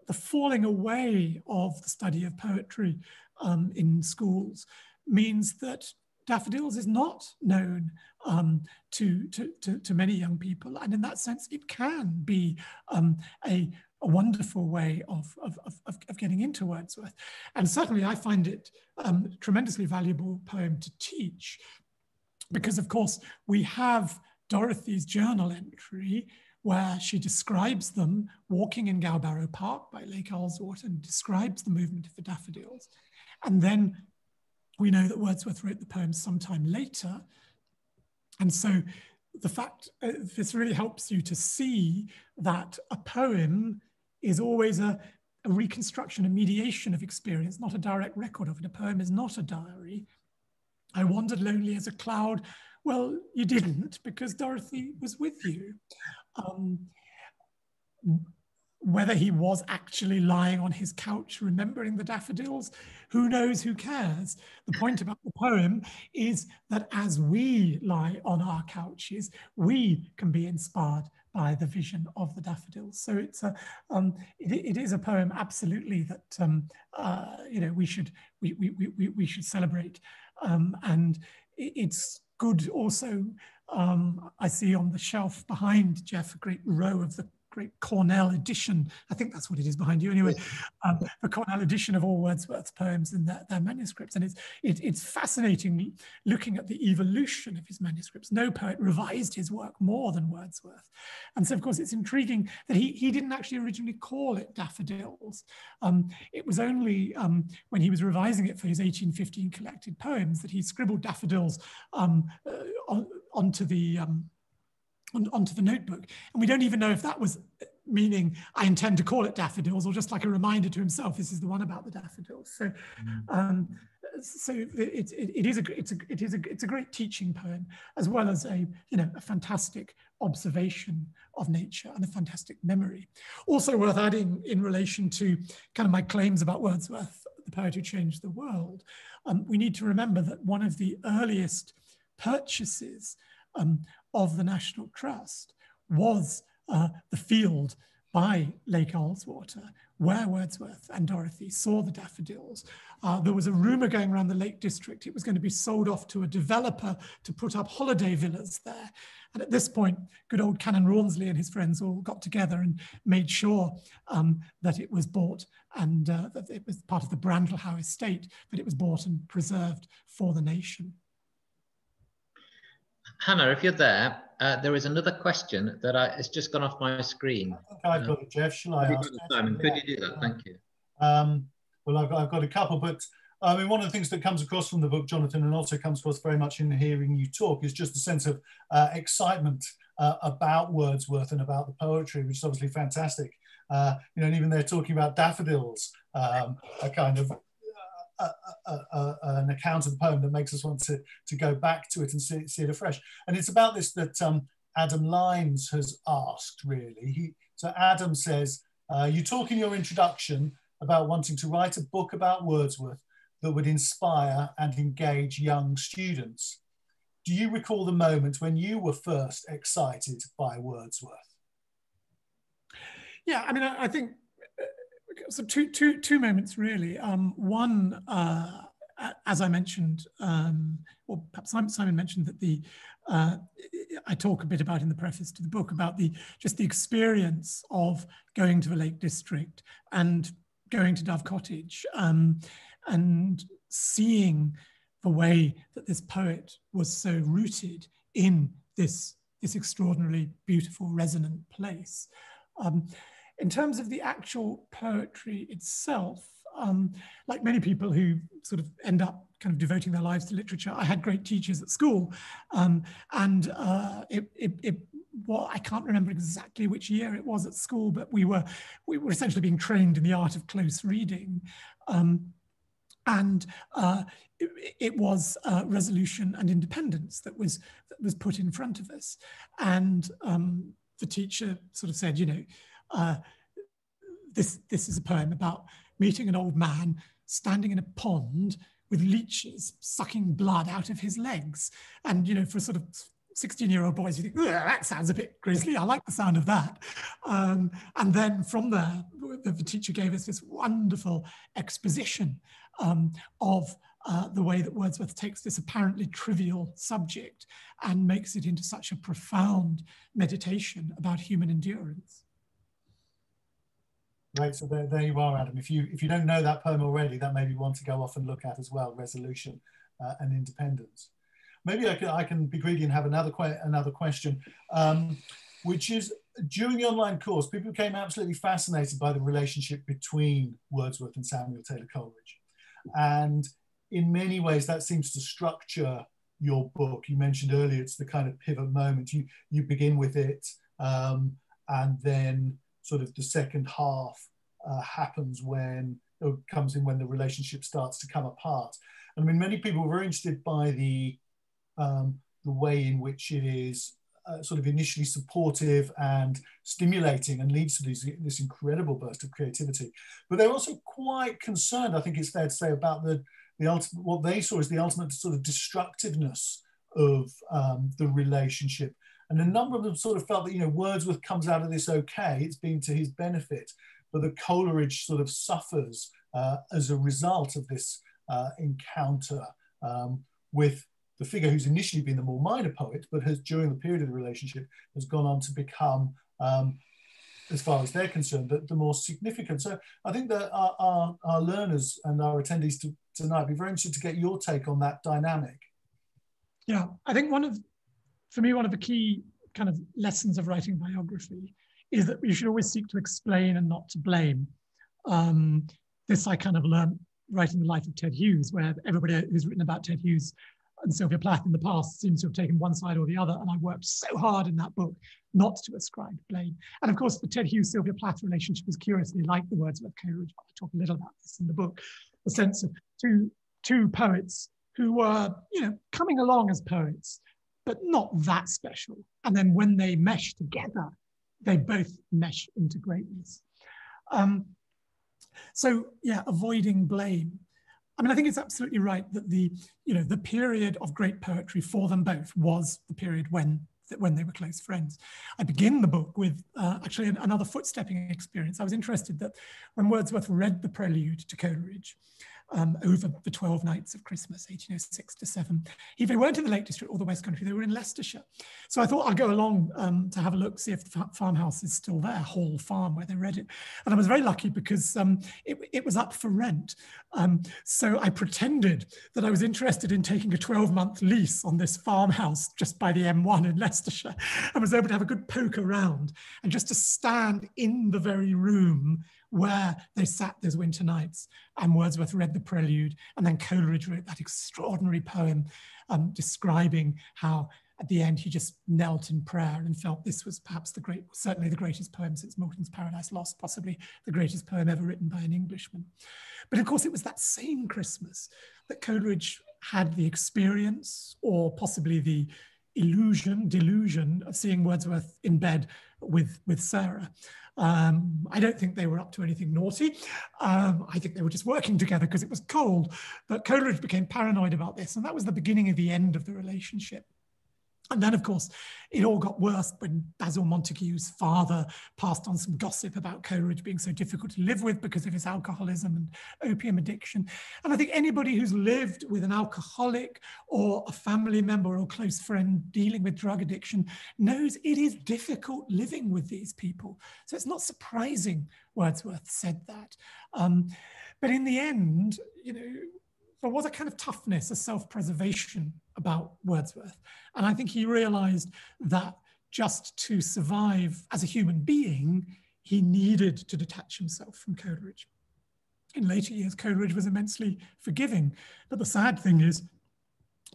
the falling away of the study of poetry um, in schools means that Daffodils is not known um, to, to, to, to many young people. And in that sense, it can be um, a, a wonderful way of, of, of, of getting into Wordsworth. And certainly I find it um, a tremendously valuable poem to teach because, of course, we have Dorothy's journal entry where she describes them walking in Gowbarrow Park by Lake Alsworth and describes the movement of the daffodils. And then we know that Wordsworth wrote the poem sometime later. And so the fact, uh, this really helps you to see that a poem is always a, a reconstruction, a mediation of experience, not a direct record of it. A poem is not a diary. I wandered lonely as a cloud. Well, you didn't, because Dorothy was with you. Um, whether he was actually lying on his couch remembering the daffodils, who knows, who cares? The point about the poem is that as we lie on our couches, we can be inspired by the vision of the daffodils. So it's a, um, it, it is a poem absolutely that um, uh, you know we should we we we we should celebrate, um, and it's good also. Um, I see on the shelf behind Jeff a great row of the great Cornell edition, I think that's what it is behind you anyway, um, the Cornell edition of all Wordsworth's poems and their, their manuscripts. And it's, it, it's fascinating looking at the evolution of his manuscripts. No poet revised his work more than Wordsworth. And so, of course, it's intriguing that he, he didn't actually originally call it Daffodils. Um, it was only um, when he was revising it for his eighteen fifteen collected poems that he scribbled daffodils um, uh, on, onto the... Um, onto the notebook, and we don't even know if that was meaning I intend to call it daffodils, or just like a reminder to himself, this is the one about the daffodils. So, um, so it, it, it is a it's a it is a it's a great teaching poem, as well as a you know a fantastic observation of nature and a fantastic memory. Also worth adding in relation to kind of my claims about Wordsworth, the poet who changed the world, um, we need to remember that one of the earliest purchases Um, of the National Trust was uh, the field by Lake Alswater, where Wordsworth and Dorothy saw the daffodils. Uh, there was a rumor going around the Lake District. It was going to be sold off to a developer to put up holiday villas there. And at this point, good old Canon Rawnsley and his friends all got together and made sure um, that it was bought, and uh, that it was part of the Brandlehow estate, but it was bought and preserved for the nation. Hannah, if you're there, uh, there is another question that I, it's just gone off my screen. I think I've got it, Jeff. Shall I ask? Simon, could you do that? Thank you. Um, well, I've got, I've got a couple, but I mean, one of the things that comes across from the book, Jonathan, and also comes across very much in hearing you talk, is just a sense of uh, excitement uh, about Wordsworth and about the poetry, which is obviously fantastic. Uh, you know, and even they're talking about daffodils, um, a kind of A, a, a, an account of the poem that makes us want to, to go back to it and see, see it afresh. And it's about this that um, Adam Lynes has asked, really. He, so Adam says, uh, you talk in your introduction about wanting to write a book about Wordsworth that would inspire and engage young students. Do you recall the moment when you were first excited by Wordsworth? Yeah, I mean, I, I think So two, two, two moments really. Um, one, uh, as I mentioned, um, or perhaps Simon mentioned that the, uh, I talk a bit about in the preface to the book about the just the experience of going to the Lake District and going to Dove Cottage um, and seeing the way that this poet was so rooted in this, this extraordinarily beautiful resonant place. Um, In terms of the actual poetry itself, um, like many people who sort of end up kind of devoting their lives to literature, I had great teachers at school, um, and uh, it, it, it, well, I can't remember exactly which year it was at school, but we were we were essentially being trained in the art of close reading, um, and uh, it, it was uh, resolution and independence that was that was put in front of us, and um, the teacher sort of said, you know. Uh, this, this is a poem about meeting an old man standing in a pond with leeches sucking blood out of his legs. And, you know, for sort of sixteen-year-old boys, you think, that sounds a bit grisly. I like the sound of that. Um, and then from there, the, the teacher gave us this wonderful exposition um, of uh, the way that Wordsworth takes this apparently trivial subject and makes it into such a profound meditation about human endurance. Right, so there, there you are, Adam. If you if you don't know that poem already, that may be one to go off and look at as well. Resolution uh, and independence. Maybe I can I can be greedy and have another que another question, um, which is during the online course, people became absolutely fascinated by the relationship between Wordsworth and Samuel Taylor Coleridge, and in many ways that seems to structure your book. You mentioned earlier it's the kind of pivot moment. You you begin with it, um, and then. Sort of the second half uh, happens when, or comes in when the relationship starts to come apart. I mean, many people were very interested by the, um, the way in which it is uh, sort of initially supportive and stimulating and leads to these, this incredible burst of creativity. But they're also quite concerned, I think it's fair to say, about the, the ultimate, what they saw as the ultimate sort of destructiveness of um, the relationship. And a number of them sort of felt that, you know, Wordsworth comes out of this okay, it's been to his benefit, but the Coleridge sort of suffers uh, as a result of this uh, encounter um, with the figure who's initially been the more minor poet, but has, during the period of the relationship, has gone on to become, um, as far as they're concerned, the, the more significant. So I think that our, our, our learners and our attendees to, tonight would be very interested to get your take on that dynamic. Yeah, I think one of, for me, one of the key kind of lessons of writing biography is that you should always seek to explain and not to blame. Um, this I kind of learned writing the life of Ted Hughes, where everybody who's written about Ted Hughes and Sylvia Plath in the past seems to have taken one side or the other, and I worked so hard in that book not to ascribe blame. And of course, the Ted Hughes-Sylvia Plath relationship is curiously like the Wordsworth-Coleridge. I talk a little about this in the book, the sense of two, two poets who were, you know, coming along as poets, but not that special. And then when they mesh together, they both mesh into greatness. Um, so yeah, avoiding blame. I mean, I think it's absolutely right that the, you know, the period of great poetry for them both was the period when, when they were close friends. I begin the book with uh, actually an, another footstepping experience. I was interested that when Wordsworth read the Prelude to Coleridge, Um, over the twelve nights of Christmas, eighteen oh six to seven. If they weren't in the Lake District or the West Country, they were in Leicestershire. So I thought I'd go along um, to have a look, see if the farmhouse is still there, Hall Farm, where they read it. And I was very lucky because um, it, it was up for rent. Um, so I pretended that I was interested in taking a twelve-month lease on this farmhouse just by the M one in Leicestershire, and was able to have a good poke around and just to stand in the very room where they sat those winter nights, and Wordsworth read the Prelude, and then Coleridge wrote that extraordinary poem um, describing how at the end he just knelt in prayer and felt this was perhaps the great, certainly the greatest poem since Milton's Paradise Lost, possibly the greatest poem ever written by an Englishman. But of course it was that same Christmas that Coleridge had the experience, or possibly the illusion, delusion, of seeing Wordsworth in bed with, with Sarah. Um, I don't think they were up to anything naughty. Um, I think they were just working together because it was cold. But Coleridge became paranoid about this, and that was the beginning of the end of the relationship. And then, of course, it all got worse when Basil Montague's father passed on some gossip about Coleridge being so difficult to live with because of his alcoholism and opium addiction. And I think anybody who's lived with an alcoholic or a family member or a close friend dealing with drug addiction knows it is difficult living with these people. So it's not surprising Wordsworth said that. Um, but in the end, you know, there was a kind of toughness, a self-preservation about Wordsworth. And I think he realized that just to survive as a human being, he needed to detach himself from Coleridge. In later years, Coleridge was immensely forgiving, but the sad thing is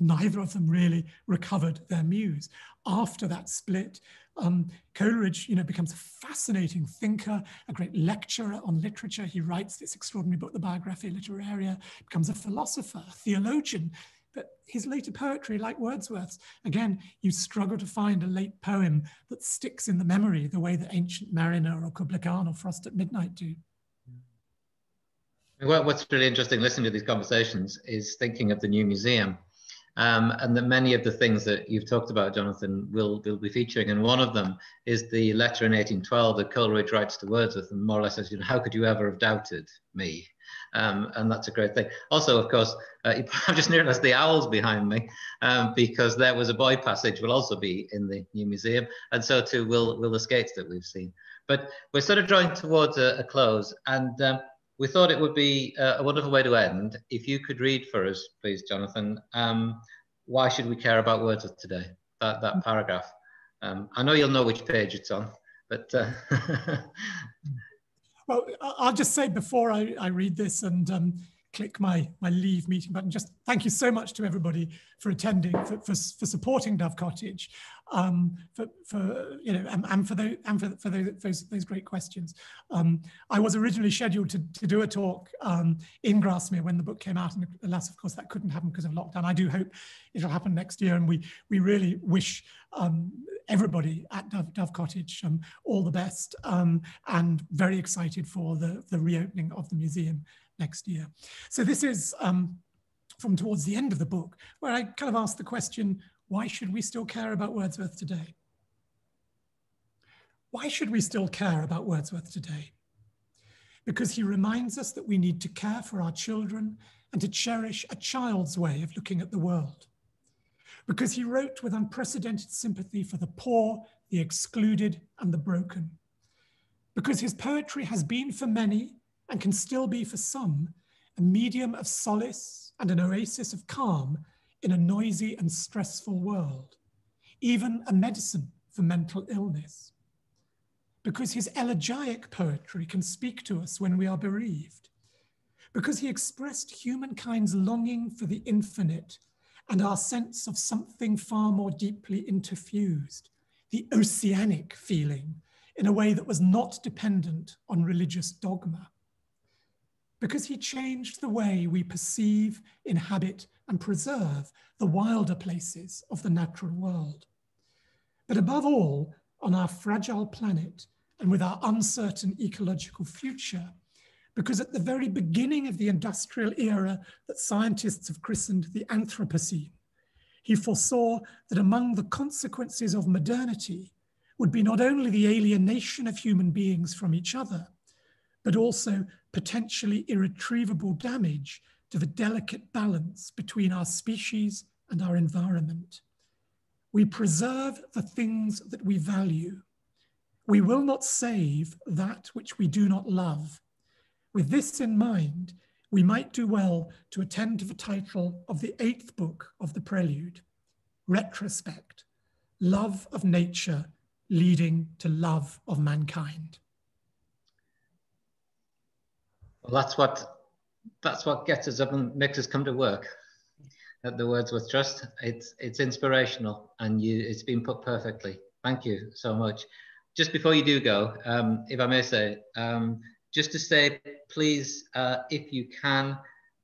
neither of them really recovered their muse. After that split, um, Coleridge, you know, becomes a fascinating thinker, a great lecturer on literature. He writes this extraordinary book, the Biographia Literaria, becomes a philosopher, a theologian. But his later poetry, like Wordsworth's, again, you struggle to find a late poem that sticks in the memory the way that Ancient Mariner or Kubla Khan or Frost at Midnight do. Well, what's really interesting listening to these conversations is thinking of the new museum, um, and that many of the things that you've talked about, Jonathan, will, will be featuring. And one of them is the letter in eighteen twelve that Coleridge writes to Wordsworth, and more or less says, you know, how could you ever have doubted me? Um, and that's a great thing. Also, of course, uh, I've just noticed the owls behind me, um, because There Was a Boy passage will also be in the new museum, and so too will, will the skates that we've seen. But we're sort of drawing towards a, a close, and um, we thought it would be uh, a wonderful way to end. If you could read for us, please, Jonathan, um, why should we care about Wordsworth today? That, that paragraph. Um, I know you'll know which page it's on, but... Uh, Well, I'll just say before I, I read this and um, click my, my leave meeting button, just thank you so much to everybody for attending, for, for, for supporting Dove Cottage. um, for, for you know, and, and for, the, and for, for those, those, those great questions. Um, I was originally scheduled to, to do a talk um, in Grasmere when the book came out, and alas, of course, that couldn't happen because of lockdown. I do hope it'll happen next year, and we, we really wish um, everybody at Dove, Dove Cottage um, all the best, um, and very excited for the, the reopening of the museum next year. So this is um, from towards the end of the book, where I kind of ask the question, why should we still care about Wordsworth today? Why should we still care about Wordsworth today? Because he reminds us that we need to care for our children and to cherish a child's way of looking at the world. Because he wrote with unprecedented sympathy for the poor, the excluded, and the broken. Because his poetry has been for many, and can still be for some, a medium of solace and an oasis of calm in a noisy and stressful world, even a medicine for mental illness. Because his elegiac poetry can speak to us when we are bereaved. Because he expressed humankind's longing for the infinite and our sense of something far more deeply interfused, the oceanic feeling, in a way that was not dependent on religious dogma. Because he changed the way we perceive, inhabit, and preserve the wilder places of the natural world. But above all, on our fragile planet and with our uncertain ecological future, because at the very beginning of the industrial era that scientists have christened the Anthropocene, he foresaw that among the consequences of modernity would be not only the alienation of human beings from each other, but also potentially irretrievable damage to the delicate balance between our species and our environment. We preserve the things that we value. We will not save that which we do not love. With this in mind, we might do well to attend to the title of the eighth book of the Prelude, Retrospect, Love of Nature Leading to Love of Mankind. Well, that's what that's what gets us up and makes us come to work at the Wordsworth Trust. It's it's inspirational, and you it's been put perfectly. Thank you so much. Just before you do go, um, if I may say, um, just to say, please, uh, if you can,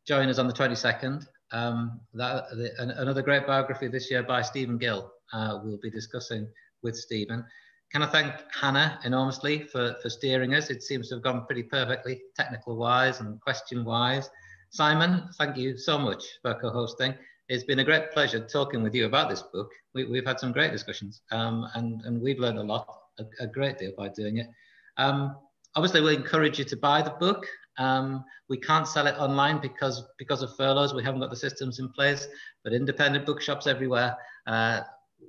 join us on the twenty-second. Um, that the, an, another great biography this year by Stephen Gill. Uh, we'll be discussing with Stephen. Can I thank Hannah enormously for, for steering us? It seems to have gone pretty perfectly, technical-wise and question-wise. Simon, thank you so much for co-hosting. It's been a great pleasure talking with you about this book. We, we've had some great discussions, um, and, and we've learned a lot, a, a great deal by doing it. Um, obviously, we encourage you to buy the book. Um, we can't sell it online because, because of furloughs. We haven't got the systems in place, but independent bookshops everywhere uh,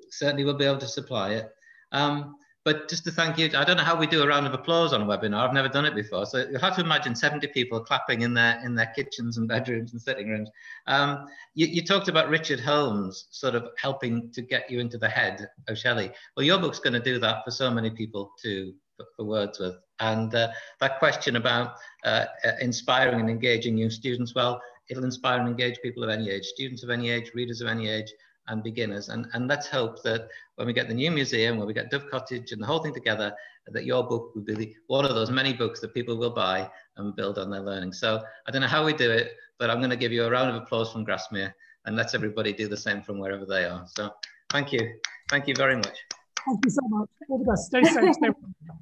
certainly will be able to supply it. Um, But just to thank you, I don't know how we do a round of applause on a webinar. I've never done it before. So you'll have to imagine seventy people clapping in their in their kitchens and bedrooms and sitting rooms. Um, you, you talked about Richard Holmes sort of helping to get you into the head of Shelley. Well, your book's going to do that for so many people too, for, for Wordsworth. And uh, that question about uh, inspiring and engaging young students, well, it'll inspire and engage people of any age, students of any age, readers of any age, and beginners, and, and let's hope that when we get the new museum, when we get Dove Cottage and the whole thing together, that your book will be the, one of those many books that people will buy and build on their learning. So I don't know how we do it, but I'm going to give you a round of applause from Grasmere, and let's everybody do the same from wherever they are. So thank you. Thank you very much. Thank you so much. All the best. Stay safe. Stay well.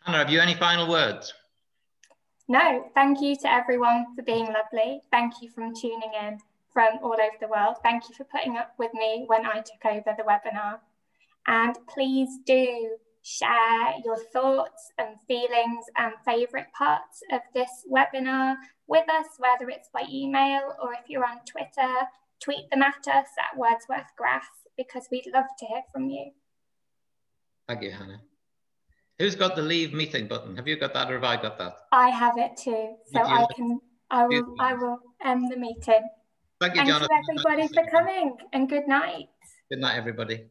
Hannah, have you any final words? No, thank you to everyone for being lovely. Thank you for tuning in from all over the world. Thank you for putting up with me when I took over the webinar. And please do share your thoughts and feelings and favourite parts of this webinar with us, whether it's by email or if you're on Twitter, tweet them at us at Wordsworth Grass, because we'd love to hear from you. Thank you, Hannah. Who's got the leave meeting button? Have you got that or have I got that? I have it too, so I can, I will, I will end the meeting. Thank you, Jonathan. Thanks everybody for coming, and good night. Good night, everybody.